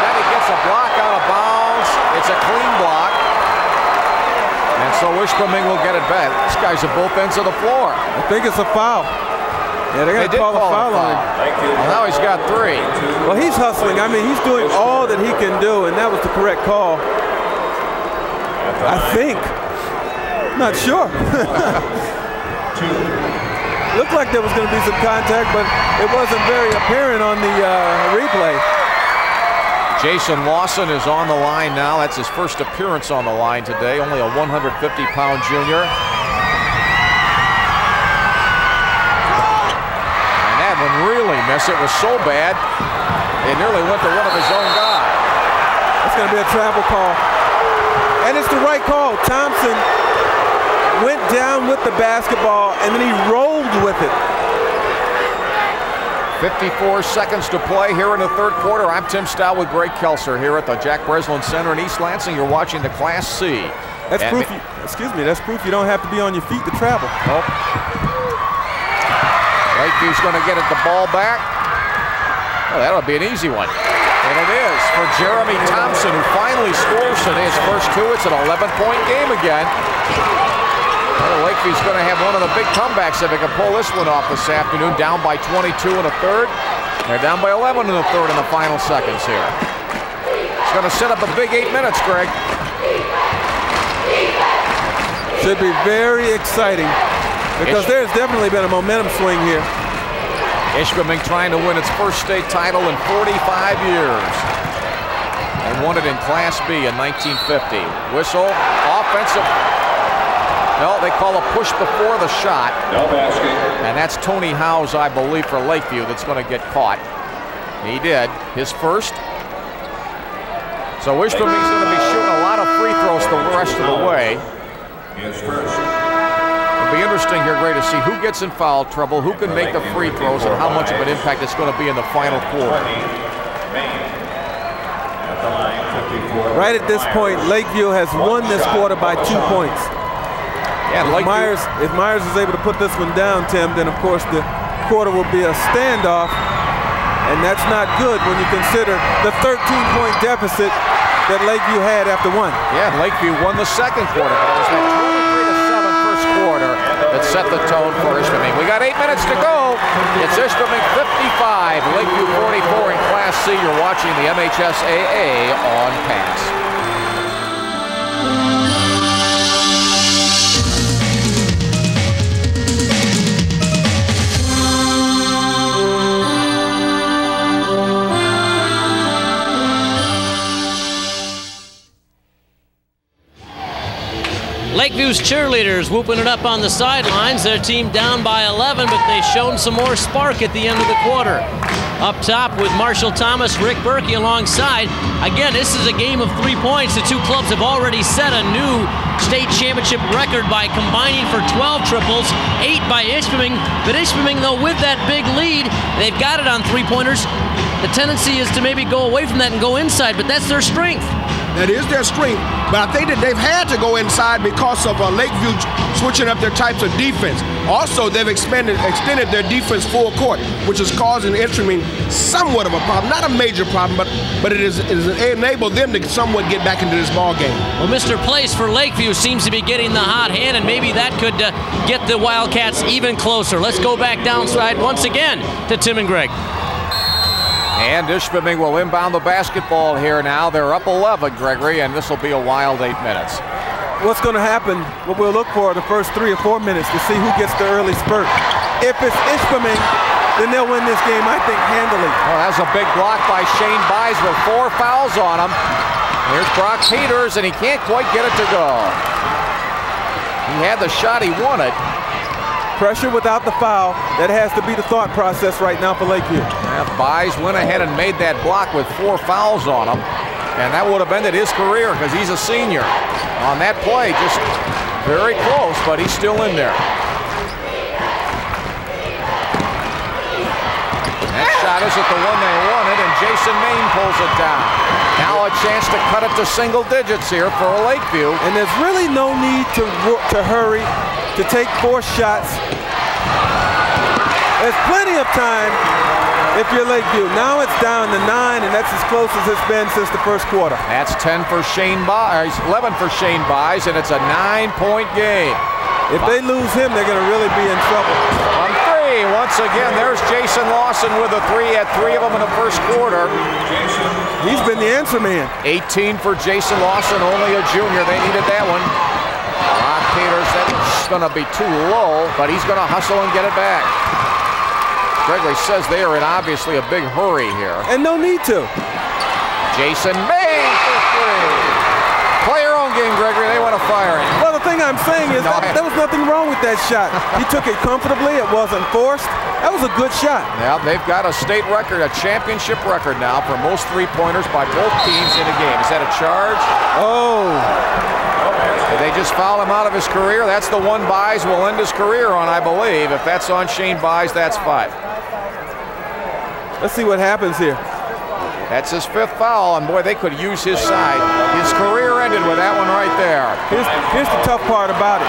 and then he gets a block out of bounds. It's a clean block, and so Ishbaming will get it back. These guys are both ends of the floor. I think it's a foul. Yeah, they're going to call a foul on him. Well, now he's got three. Well, he's hustling. I mean, he's doing all that he can do, and that was the correct call. I think. I'm not sure. Looked like there was going to be some contact, but it wasn't very apparent on the uh, replay. Jason Lawson is on the line now. That's his first appearance on the line today. Only a one hundred fifty pound junior. And that one really missed. It was so bad, it nearly went to one of his own guys. That's going to be a travel call. And it's the right call. Thompson went down with the basketball, and then he rolled with it. fifty-four seconds to play here in the third quarter. I'm Tim Staudt with Greg Kelser here at the Jack Breslin Center in East Lansing. You're watching the Class C. That's and proof you, excuse me, that's proof you don't have to be on your feet to travel. Nope. Lakeview's going to get it the ball back. Oh, that'll be an easy one. And it is for Jeremy Thompson, who finally scores today. His first two. It's an eleven-point game again. Well, Lakeview's going to have one of the big comebacks if they can pull this one off this afternoon. Down by twenty-two in the third. They're down by eleven in the third in the final seconds here. It's going to set up a big eight minutes, Greg. Should be very exciting because Ish there's definitely been a momentum swing here. Ishbaming trying to win its first state title in forty-five years. And won it in Class B in nineteen fifty. Whistle, offensive. No, they call a push before the shot. No basket. And that's Tony Howes, I believe, for Lakeview that's going to get caught. He did. His first. So Ishbaming's going to be shooting a lot of free throws the rest of the way. It'll be interesting here, Gray, to see who gets in foul trouble, who can make the free throws, and how much of an impact it's going to be in the final quarter. Right at this point, Lakeview has won this quarter by two points. Yeah, if, Myers, if Myers is able to put this one down, Tim, then of course the quarter will be a standoff, and that's not good when you consider the thirteen-point deficit that Lakeview had after one. Yeah, Lakeview won the second quarter. It was that twenty-three to seven first quarter that set the tone for Ishpeming. We got eight minutes to go. It's Ishpeming fifty-five, Lakeview forty-four in Class C. You're watching the M H S A A on Pass. Lakeview's cheerleaders whooping it up on the sidelines. Their team down by eleven, but they showed some more spark at the end of the quarter. Up top with Marshall Thomas, Rick Berkey alongside. Again, this is a game of three points. The two clubs have already set a new state championship record by combining for twelve triples, eight by Ishpeming. But Ishpeming, though, with that big lead, they've got it on three-pointers. The tendency is to maybe go away from that and go inside, but that's their strength. That is their strength, but I think that they've had to go inside because of uh, Lakeview switching up their types of defense. Also, they've expanded, extended their defense full court, which is causing Ishpeming somewhat of a problem. Not a major problem, but, but it, is, it has enabled them to somewhat get back into this ball game. Well, Mister Place for Lakeview seems to be getting the hot hand, and maybe that could uh, get the Wildcats even closer. Let's go back downside once again to Tim and Greg. And Ishpeming will inbound the basketball here now. They're up eleven, Gregory, and this will be a wild eight minutes. What's going to happen, what we'll look for the first three or four minutes to see who gets the early spurt. If it's Ishpeming, then they'll win this game, I think, handily. Well, that's a big block by Shane Byas with four fouls on him. Here's Brock Peters, and he can't quite get it to go. He had the shot he wanted. Pressure without the foul, that has to be the thought process right now for Lakeview. Yeah, Byas went ahead and made that block with four fouls on him, and that would have ended his career because he's a senior. On that play, just very close, but he's still in there. That shot isn't the one they wanted, and Jason Main pulls it down. Now a chance to cut it to single digits here for Lakeview. And there's really no need to, to hurry. To take four shots. There's plenty of time if you're Lakeview. Now it's down to nine, and that's as close as it's been since the first quarter. That's ten for Shane Byas, eleven for Shane Byas, and it's a nine-point game. If they lose him, they're going to really be in trouble. On three, once again, there's Jason Lawson with a three at three of them in the first quarter. He's been the answer man. eighteen for Jason Lawson, only a junior. They needed that one. Brock Peters, that's going to be too low, but he's going to hustle and get it back. Gregory says they are in obviously a big hurry here. And no need to. Jason Main for three. Play your own game, Gregory. They want to fire it. Well, the thing I'm saying is no, that, there was nothing wrong with that shot. He took it comfortably. It wasn't forced. That was a good shot. Yeah, they've got a state record, a championship record now for most three-pointers by both teams in a game. Is that a charge? Oh. They just fouled him out of his career. That's the one Byas will end his career on, I believe. If that's on Shane Byas, that's five. Let's see what happens here. That's his fifth foul, and boy, they could use his side. His career ended with that one right there. Here's, here's the tough part about it.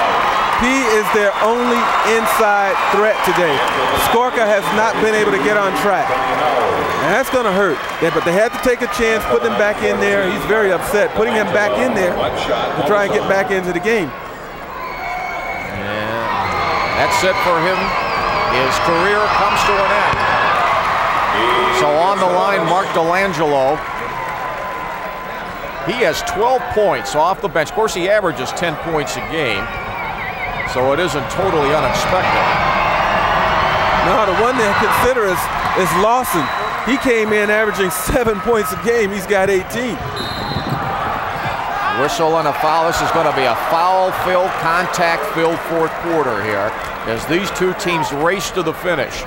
He is their only inside threat today. Skorka has not been able to get on track. And that's going to hurt, yeah, but they had to take a chance, put him back in there. He's very upset, putting him back in there to try and get back into the game. And that's it for him. His career comes to an end. So on the line, Mark DeAngelo. He has twelve points off the bench. Of course, he averages ten points a game, so it isn't totally unexpected. No, the one they consider is, is Lawson. He came in averaging seven points a game. He's got eighteen. Whistle and a foul. This is going to be a foul-filled, contact-filled fourth quarter here as these two teams race to the finish.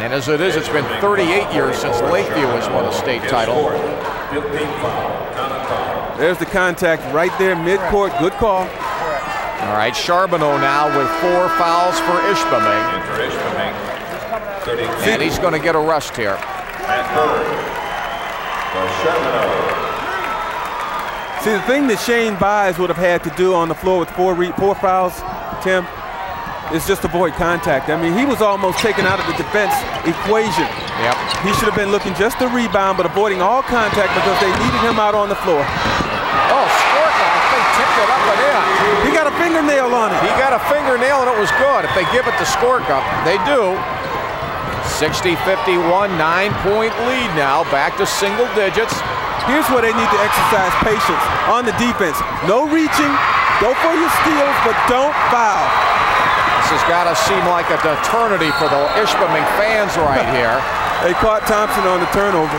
And as it is, it's been thirty-eight years since Lakeview has won a state title. There's the contact right there, mid-court. Good call. All right, Charbonneau now with four fouls for Ishpeming. And he's going to get a rest here. See, the thing that Shane Byas would have had to do on the floor with four, re four fouls, Tim, is just avoid contact. I mean, he was almost taken out of the defense equation. Yep. He should have been looking just to rebound, but avoiding all contact because they needed him out on the floor. Oh, Skorka, I think tipped it up and in. He got a fingernail on it. He got a fingernail and it was good. If they give it to Skorka, they do. sixty fifty-one, nine-point lead now, back to single digits. Here's where they need to exercise patience on the defense. No reaching, go for your steals, but don't foul. This has got to seem like an eternity for the Ishpeming fans right here. They caught Thompson on the turnover.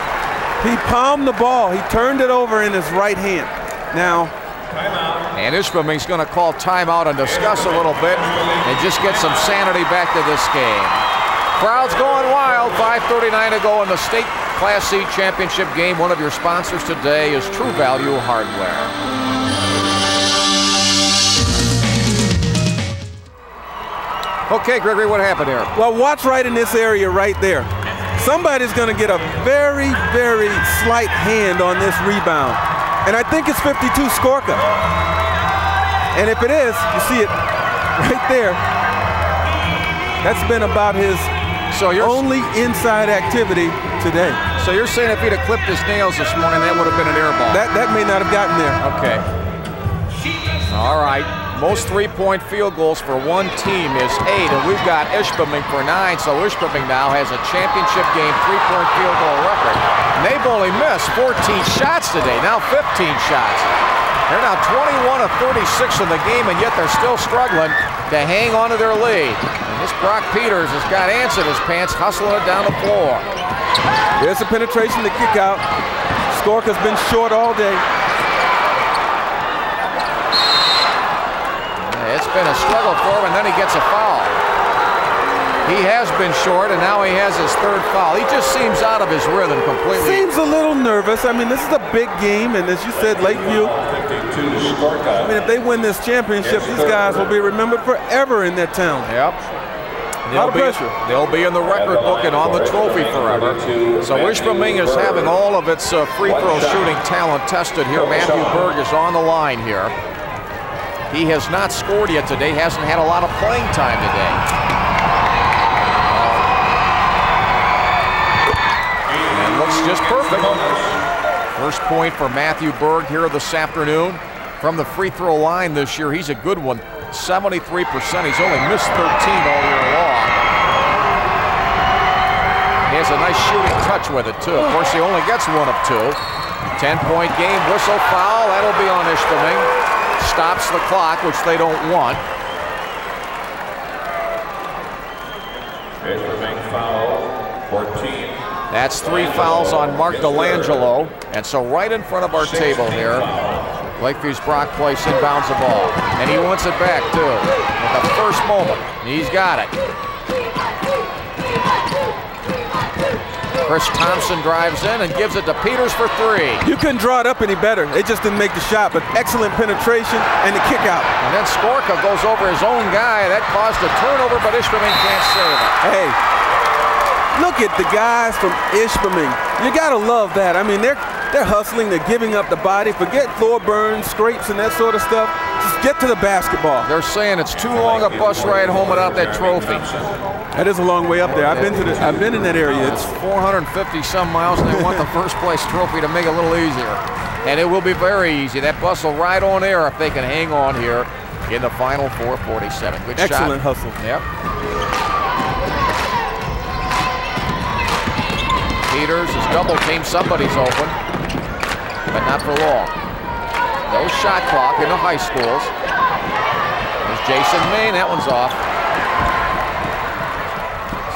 He palmed the ball. He turned it over in his right hand. Now, and Ishpeming's going to call timeout and discuss a little bit and just get some sanity back to this game. Crowd's going wild, five thirty-nine to go in the state Class C championship game. One of your sponsors today is True Value Hardware. Okay, Gregory, what happened here? Well, watch right in this area right there. Somebody's gonna get a very, very slight hand on this rebound. And I think it's fifty-two Skorka. And if it is, you see it right there. That's been about his So you're only inside activity today. So you're saying if he'd have clipped his nails this morning, that would have been an air ball. That, that may not have gotten there. Okay. All right. Most three-point field goals for one team is eight, and we've got Ishpeming for nine, so Ishpeming now has a championship game three-point field goal record. And they've only missed fourteen shots today, now fifteen shots. They're now twenty-one of thirty-six in the game, and yet they're still struggling to hang on to their lead. This Brock Peters has got ants in his pants, hustling it down the floor. There's a penetration to kick out. Skorka's been short all day. It's been a struggle for him, and then he gets a foul. He has been short, and now he has his third foul. He just seems out of his rhythm completely. Seems a little nervous. I mean, this is a big game, and as you said, Lakeview, I mean, if they win this championship, these guys will be remembered forever in their town. Yep. A lot of pressure. They'll be in the record book and on the trophy forever. So Ishpeming is having all of its uh, free throw shooting talent tested here. Matthew Berg is on the line here. He has not scored yet today, hasn't had a lot of playing time today. And looks just perfect. First point for Matthew Berg here this afternoon. From the free throw line this year, he's a good one. seventy-three percent. He's only missed thirteen all year long. He has a nice shooting touch with it, too. Of course, he only gets one of two. ten-point game, whistle, foul. That'll be on Ishpeming. Stops the clock, which they don't want. Ishpeming foul, fourteen. That's three fouls on Mark DeAngelo. And so right in front of our table here, Lakeview's Brock Place inbounds the ball. And he wants it back, too. At the first moment, he's got it. Chris Thompson drives in and gives it to Peters for three. You couldn't draw it up any better. They just didn't make the shot, but excellent penetration and the kick out. And then Skorka goes over his own guy. That caused a turnover, but Ishpeming can't save it. Hey, look at the guys from Ishpeming. You got to love that. I mean, they're... They're hustling, they're giving up the body. Forget floor burns, scrapes, and that sort of stuff. Just get to the basketball. They're saying it's too long a bus ride home without that trophy. That is a long way up there. I've been to the, I've been in that area. It's four hundred fifty some miles, and they want the first place trophy to make it a little easier. And it will be very easy. That bus will ride on air if they can hang on here in the final four forty-seven. Good shot. Excellent hustle. Yep. Peters is double team, somebody's open, but not for long. No shot clock in the high schools. There's Jason Main, that one's off.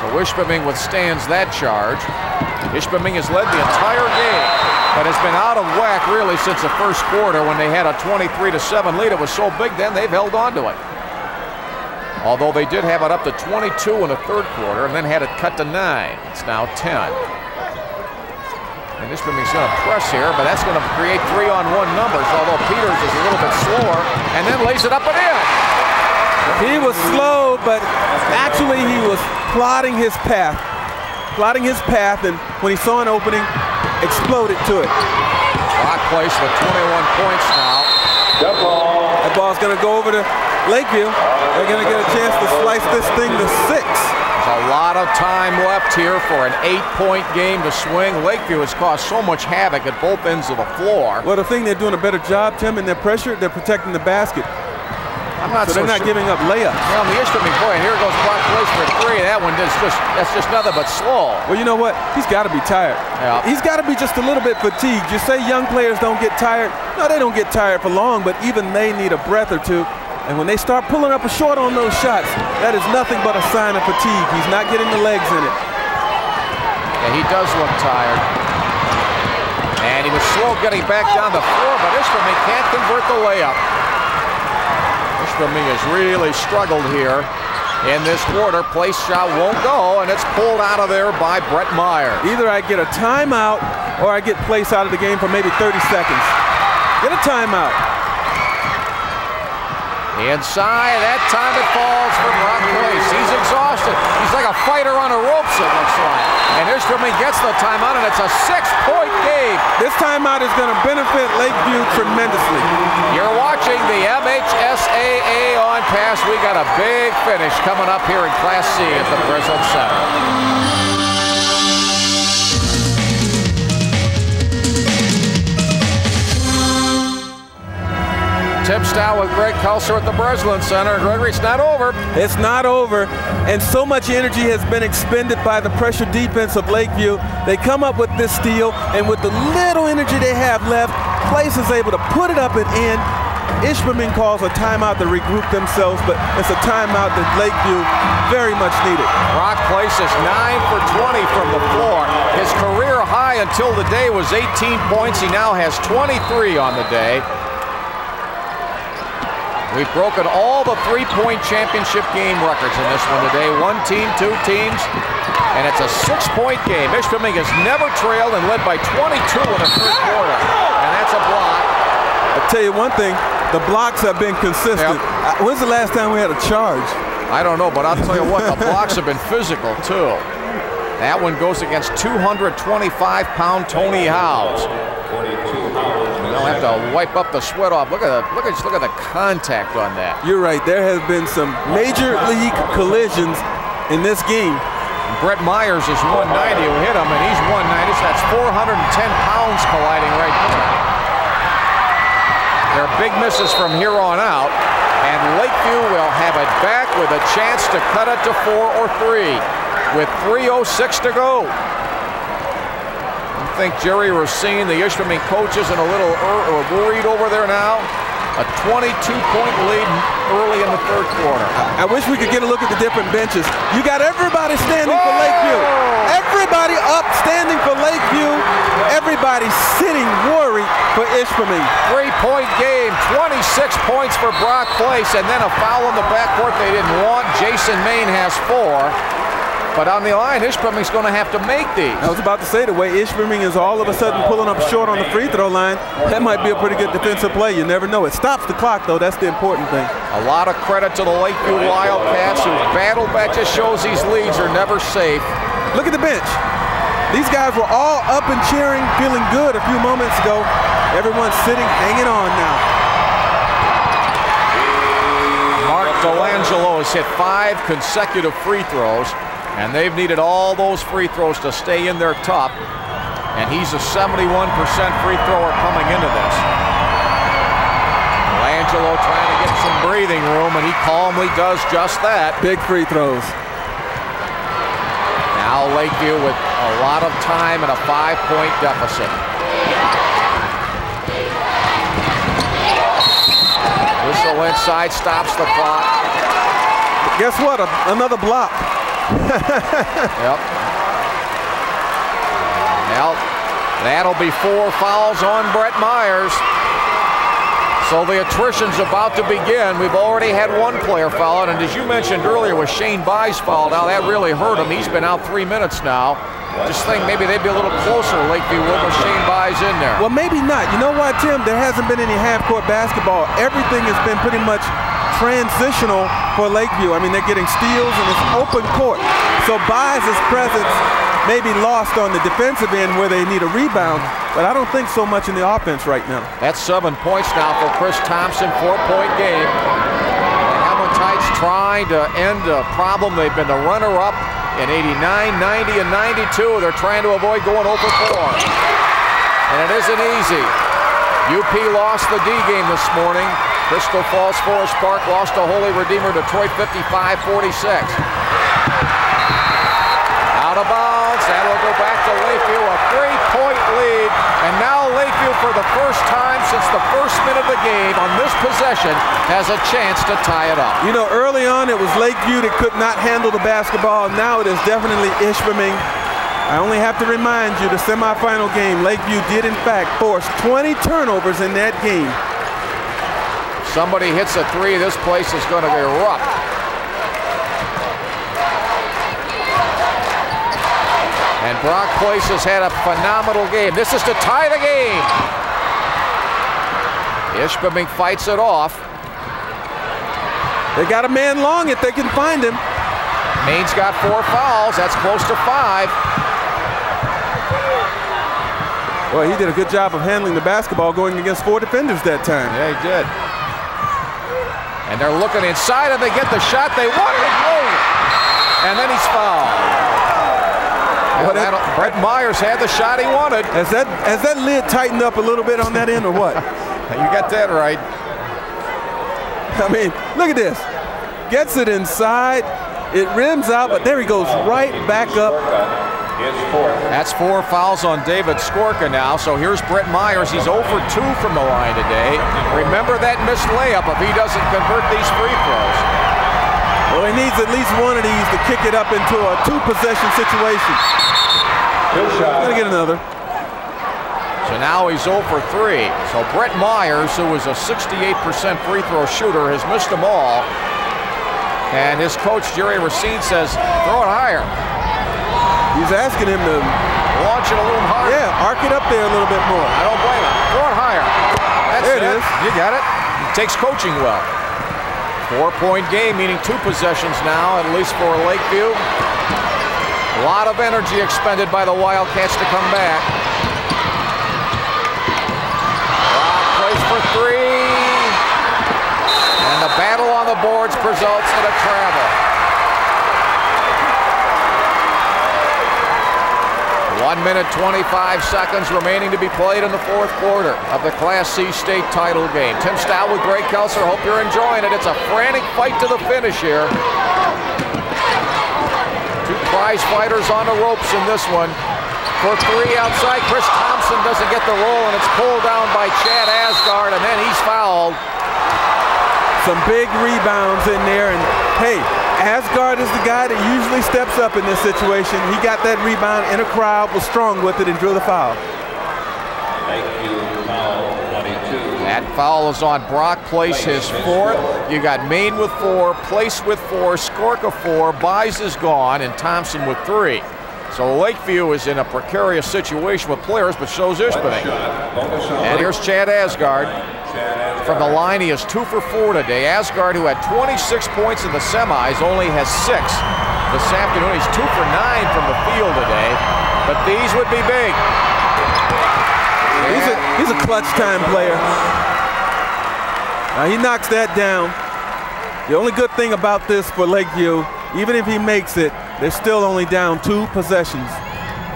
So Ishpeming withstands that charge. Ishpeming has led the entire game, but has been out of whack really since the first quarter when they had a twenty-three to seven lead. It was so big then they've held on to it. Although they did have it up to twenty-two in the third quarter and then had it cut to nine. It's now ten. And Ishpeming's going to press here, but that's going to create three-on-one numbers, although Peters is a little bit slower, and then lays it up and in. He was slow, but actually he was plotting his path. Plotting his path, and when he saw an opening, exploded to it. Brock Place with twenty-one points now. Double. I ball's going to go over to Lakeview. They're going to get a chance to slice this thing to six. There's a lot of time left here for an eight-point game to swing. Lakeview has caused so much havoc at both ends of the floor. Well, the thing they're doing a better job, Tim, in their pressure, they're protecting the basket. I'm not so, so they're not sure. Giving up layups. Well, the interesting point, here goes Brock Place for three, and that one is just, that's just nothing but slow. Well, you know what? He's got to be tired. Yeah. He's got to be just a little bit fatigued. You say young players don't get tired. No, they don't get tired for long, but even they need a breath or two. And when they start pulling up a short on those shots, that is nothing but a sign of fatigue. He's not getting the legs in it. Yeah, he does look tired. And he was slow getting back down the floor, but Ishmael can't convert the layup. Ishmael has really struggled here in this quarter. Place shot won't go, and it's pulled out of there by Brett Myers. Either I get a timeout, or I get Place out of the game for maybe thirty seconds. Get a timeout. Inside, that time it falls for Brock Place. He's exhausted. He's like a fighter on a ropes, it looks like. And Ishmael gets the timeout, and it's a six-point game. This timeout is going to benefit Lakeview tremendously. You're watching the M H S A A on Pass. We got a big finish coming up here in Class C at the Breslin Center. Tim Staudt with Greg Kelser at the Breslin Center. Gregory, it's not over. It's not over. And so much energy has been expended by the pressure defense of Lakeview. They come up with this steal, and with the little energy they have left, Place is able to put it up and in. Ishmael calls a timeout to regroup themselves, but it's a timeout that Lakeview very much needed. Brock Place is nine for twenty from the floor. His career high until the day was eighteen points. He now has twenty-three on the day. We've broken all the three-point championship game records in this one today. One team, two teams, and it's a six-point game. Ishmael has never trailed and led by twenty-two in the first quarter, and that's a block. I'll tell you one thing, the blocks have been consistent. Yep. When's the last time we had a charge? I don't know, but I'll tell you what, the blocks have been physical, too. That one goes against two hundred twenty-five pound Tony Howes. They'll have to wipe up the sweat off. Look at the, look at just look at the contact on that. You're right. There has been some major league collisions in this game. Brett Myers is one ninety who hit him, and he's one ninety. So that's four hundred ten pounds colliding right there. There are big misses from here on out, and Lakeview will have it back with a chance to cut it to four or three. With three oh six to go. I think Jerry Racine, the Ishmael coach, isn't a little worried over there now. A twenty-two point lead early in the third quarter. I wish we could get a look at the different benches. You got everybody standing for Lakeview. Everybody up standing for Lakeview. Everybody sitting worried for Ishmael. Three-point game, twenty-six points for Brock Place, and then a foul in the backcourt they didn't want. Jason Main has four. But on the line, Ishbirmingham's going to have to make these. I was about to say, the way Ishbirmingham is all of a sudden pulling up short on the free throw line, that might be a pretty good defensive play. You never know. It stops the clock, though. That's the important thing. A lot of credit to the Lakeview Wildcats, who battled back. Just shows these leads are never safe. Look at the bench. These guys were all up and cheering, feeling good a few moments ago. Everyone's sitting, hanging on now. Mark DeAngelo has hit five consecutive free throws. And they've needed all those free throws to stay in their top. And he's a seventy-one percent free thrower coming into this. Angelo trying to get some breathing room, and he calmly does just that. Big free throws. Now Lakeview with a lot of time and a five-point deficit. Whistle inside, stops the clock. Guess what? A, another block. Yep. Well, that'll be four fouls on Brett Myers. So the attrition's about to begin. We've already had one player foul out, and as you mentioned earlier, with Shane Byas fouled out, that really hurt him. He's been out three minutes now. Just think maybe they'd be a little closer to Lakeview with Shane Byas in there. Well, maybe not. You know why, Tim? There hasn't been any half-court basketball. Everything has been pretty much transitional for Lakeview. I mean, they're getting steals and it's open court. So Byas' presence may be lost on the defensive end where they need a rebound, But I don't think so much in the offense right now. That's seven points now for Chris Thompson, four-point game. The Hematites trying to end a problem. They've been the runner-up in eighty-nine, ninety, and ninety-two. They're trying to avoid going oh for four. And it isn't easy. U P lost the D game this morning. Crystal Falls Forest Park lost to Holy Redeemer, Detroit fifty-five forty-six. Out of bounds, that'll go back to Lakeview, a three-point lead, and now Lakeview for the first time since the first minute of the game on this possession has a chance to tie it up. You know, early on it was Lakeview that could not handle the basketball. Now it is definitely Ishpeming. I only have to remind you, the semifinal game, Lakeview did in fact force twenty turnovers in that game. Somebody hits a three, this place is going to erupt. And Brock Place has had a phenomenal game. This is to tie the game. Ishpeming fights it off. They got a man long if they can find him. Main's got four fouls. That's close to five. Well, he did a good job of handling the basketball going against four defenders that time. Yeah, he did. And they're looking inside, and they get the shot they wanted. And then he's fouled. Well, that, Brett Myers had the shot he wanted. Has that, has that lid tightened up a little bit on that end or what? You got that right. I mean, look at this. Gets it inside. It rims out, but there he goes right back up. That's four fouls on David Skorka now, so here's Brett Myers. He's oh for two from the line today. Remember that missed layup if he doesn't convert these free throws. Well, he needs at least one of these to kick it up into a two-possession situation. He's going to get another. So now he's oh for three. So Brett Myers, who is a sixty-eight percent free throw shooter, has missed them all. And his coach, Jerry Racine, says, throw it higher. He's asking him to launch it a little harder. Yeah, arc it up there a little bit more. I don't blame him. Throw it higher. That's there it, it is. You got it. It takes coaching well. Four-point game, meaning two possessions now, at least for Lakeview. A lot of energy expended by the Wildcats to come back. Rock plays for three. And the battle on the boards results in a travel. one minute, twenty-five seconds remaining to be played in the fourth quarter of the Class C state title game. Tim Staudt with Greg Kelser. Hope you're enjoying it. It's a frantic fight to the finish here. Two prize fighters on the ropes in this one. For three outside, Chris Thompson doesn't get the roll, and it's pulled down by Chad Asgard, and then he's fouled. Some big rebounds in there, and hey, Asgard is the guy that usually steps up in this situation. He got that rebound in a crowd, was strong with it, and drew the foul. Thank you, foul twenty-two. That foul is on Brock Place, his fourth. You got Main with four, Place with four, Skorka four, Byas is gone, and Thompson with three. So Lakeview is in a precarious situation with players, but so's Ishpeming. And here's Chad Asgard. From the line, he is two for four today. Asgard, who had twenty-six points in the semis, only has six this afternoon. He's two for nine from the field today, but these would be big. He's a, he's a clutch time player. Now he knocks that down. The only good thing about this for Lakeview, even if he makes it, they're still only down two possessions.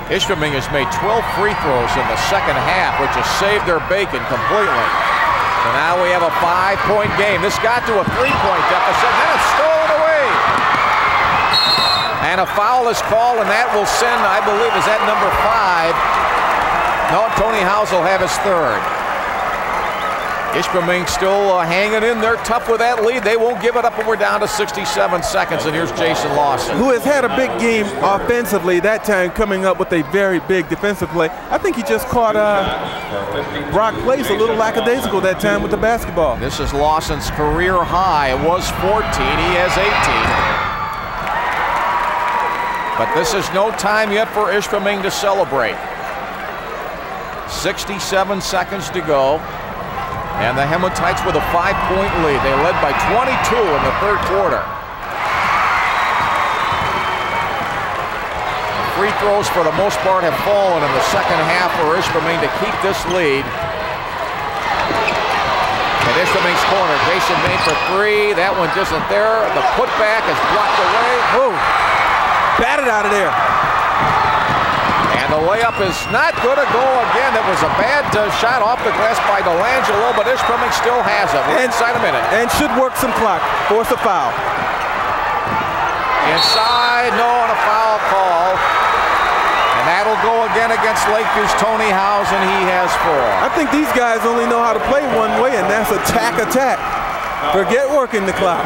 Ishpeming has made twelve free throws in the second half, which has saved their bacon completely. So now we have a five-point game. This got to a three-point deficit, then it's stolen away. And a foul is called, and that will send, I believe, is that number five? No, Tony Howes will have his third. Ishpeming still uh, hanging in there, tough with that lead. They won't give it up, and we're down to sixty-seven seconds, and here's Jason Lawson. Who has had a big game offensively, that time coming up with a very big defensive play. I think he just caught uh, Brock Place a little lackadaisical that time with the basketball. This is Lawson's career high. It was fourteen, he has eighteen. But this is no time yet for Ishpeming to celebrate. sixty-seven seconds to go. And the Hematites with a five-point lead. They led by twenty-two in the third quarter. The Free throws for the most part have fallen in the second half for Ishpeming to keep this lead. And Ishpeming's corner, Jason Main for three. That one just isn't there. The putback is blocked away. Boom. Batted out of there. And the layup is not going to go again. That was a bad uh, shot off the glass by DeAngelo, but Ishpeming still has it. We're inside a minute. And should work some clock. Force a foul. Inside, no, on a foul call. And that'll go again against Lakeview's Tony Howes, and he has four. I think these guys only know how to play one way, and that's attack, attack. Forget working the clock.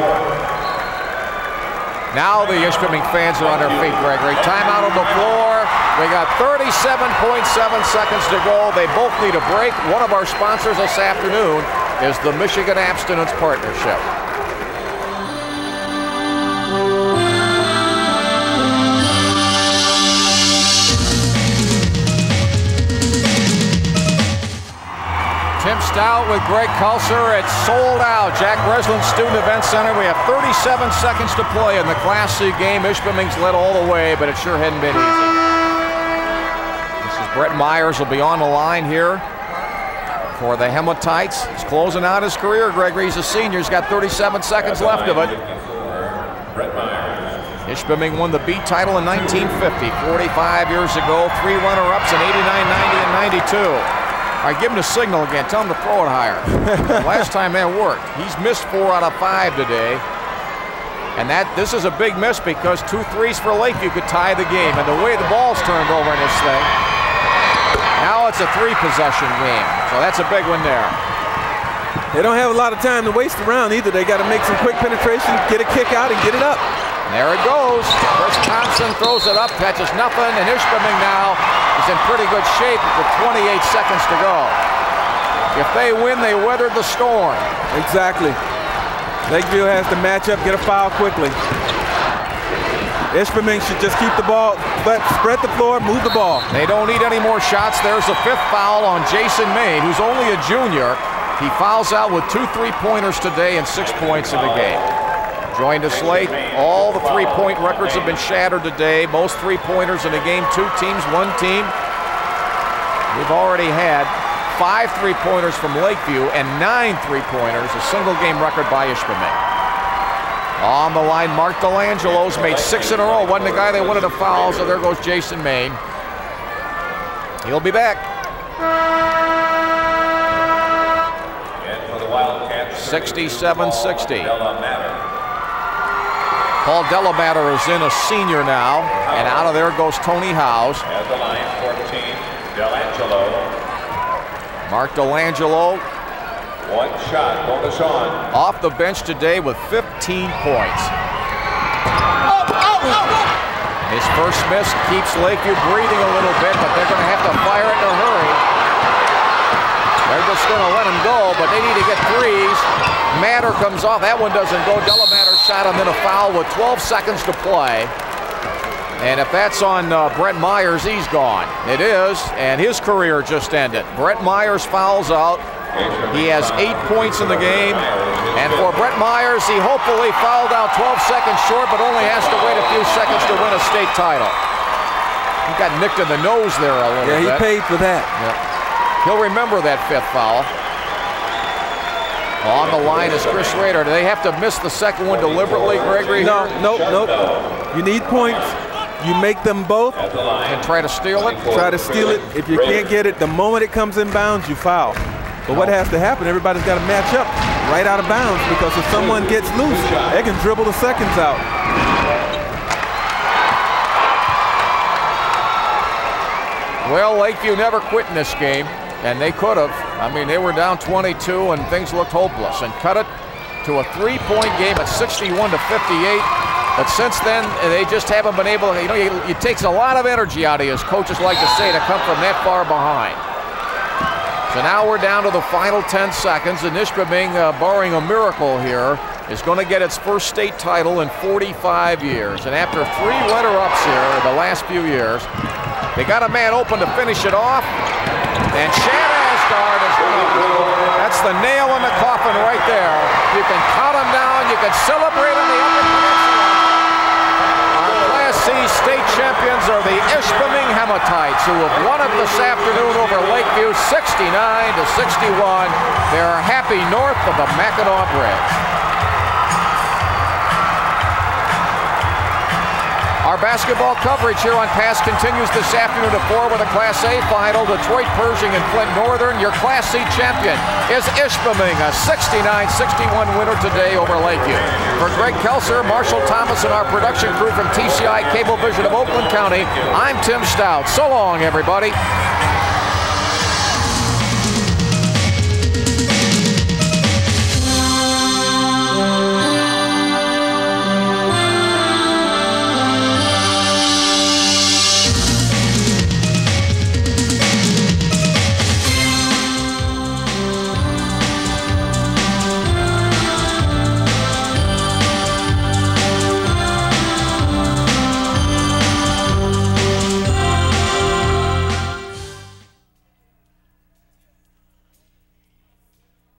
Now the Ishpeming fans are on their feet, Gregory. Timeout on the floor. We got thirty-seven point seven seconds to go. They both need a break. One of our sponsors this afternoon is the Michigan Abstinence Partnership. Tim Staudt with Greg Kelser. It's sold out. Jack Breslin Student Event Center. We have thirty-seven seconds to play in the Class C game. Ishpeming's led all the way, but it sure hadn't been easy. This is Brett Myers will be on the line here for the Hematites. He's closing out his career, Gregory. He's a senior. He's got thirty-seven seconds left of it. Brett Myers. Ishpeming won the B title in nineteen fifty, forty-five years ago. Three runner-ups in eighty-nine, ninety, and ninety-two. All right, give him the signal again. Tell him to throw it higher. Last time that worked. He's missed four out of five today. And that this is a big miss because two threes for Lakeview could tie the game. And the way the ball's turned over in this thing, now it's a three-possession game. So that's a big one there. They don't have a lot of time to waste around either. They got to make some quick penetration, get a kick out, and get it up. And there it goes. Chris Thompson throws it up, catches nothing, and Ishpeming now is in pretty good shape with twenty-eight seconds to go. If they win, they weathered the storm. Exactly. Lakeview has to match up, get a foul quickly. Ishpeming should just keep the ball, but spread the floor, move the ball. They don't need any more shots. There's a fifth foul on Jason Main, who's only a junior. He fouls out with two three-pointers today and six points in the game. Joined us late. All the three-point records have been shattered today. Most three-pointers in the game, two teams, one team. We've already had five three-pointers from Lakeview and nine three-pointers, a single-game record by Ishpeming. On the line, Mark DeAngelo's made six in a row. Wasn't the guy they wanted to foul, so there goes Jason Main. He'll be back. sixty-seven sixty. Paul Delamater is in, a senior now, and out of there goes Tony Howes. As the line, fourteen, DeAngelo. Mark DeAngelo. One shot, bonus on. Off the bench today with fifteen points. Oh, oh, oh. His first miss keeps Lakeview breathing a little bit, but they're going to have to fire it in a hurry. They're just going to let him go, but they need to get threes. Matter comes off. That one doesn't go. Delamater shot and then a foul with twelve seconds to play. And if that's on uh, Brett Myers, he's gone. It is, and his career just ended. Brett Myers fouls out. He has eight points in the game. And for Brett Myers, he hopefully fouled out twelve seconds short, but only has to wait a few seconds to win a state title. He got nicked in the nose there a little bit. Yeah, he paid for that. Yep. He'll remember that fifth foul. On the line is Chris Rader. Do they have to miss the second one deliberately, Gregory? No, nope, nope. You need points. You make them both. And try to steal it. Try to steal it. If you can't get it, the moment it comes in bounds, you foul. But what has to happen, everybody's got to match up right out of bounds, because if someone gets loose, they can dribble the seconds out. Well, Lakeview never quit in this game. And they could have. I mean, they were down twenty-two and things looked hopeless, and cut it to a three-point game at sixty-one to fifty-eight. But since then, they just haven't been able to, you know, it takes a lot of energy out of you, as coaches like to say, to come from that far behind. So now we're down to the final ten seconds, and Ishpeming, uh, barring a miracle here, is going to get its first state title in forty-five years. And after three runner-ups here in the last few years, they got a man open to finish it off. And Chad Asgard is going. That's the nail in the coffin right there. You can count him down. You can celebrate on the upper peninsula. Our Class C state champions are the Ishpeming Hematites, who have won it this afternoon over Lakeview sixty-nine to sixty-one. They're happy north of the Mackinac Bridge. Our basketball coverage here on Pass continues this afternoon at four with a Class A final. Detroit Pershing and Flint Northern. Your Class C champion is Ishpeming, a sixty-nine sixty-one winner today over Lakeview. For Greg Kelser, Marshall Thomas, and our production crew from T C I Cablevision of Oakland County, I'm Tim Staudt. So long, everybody.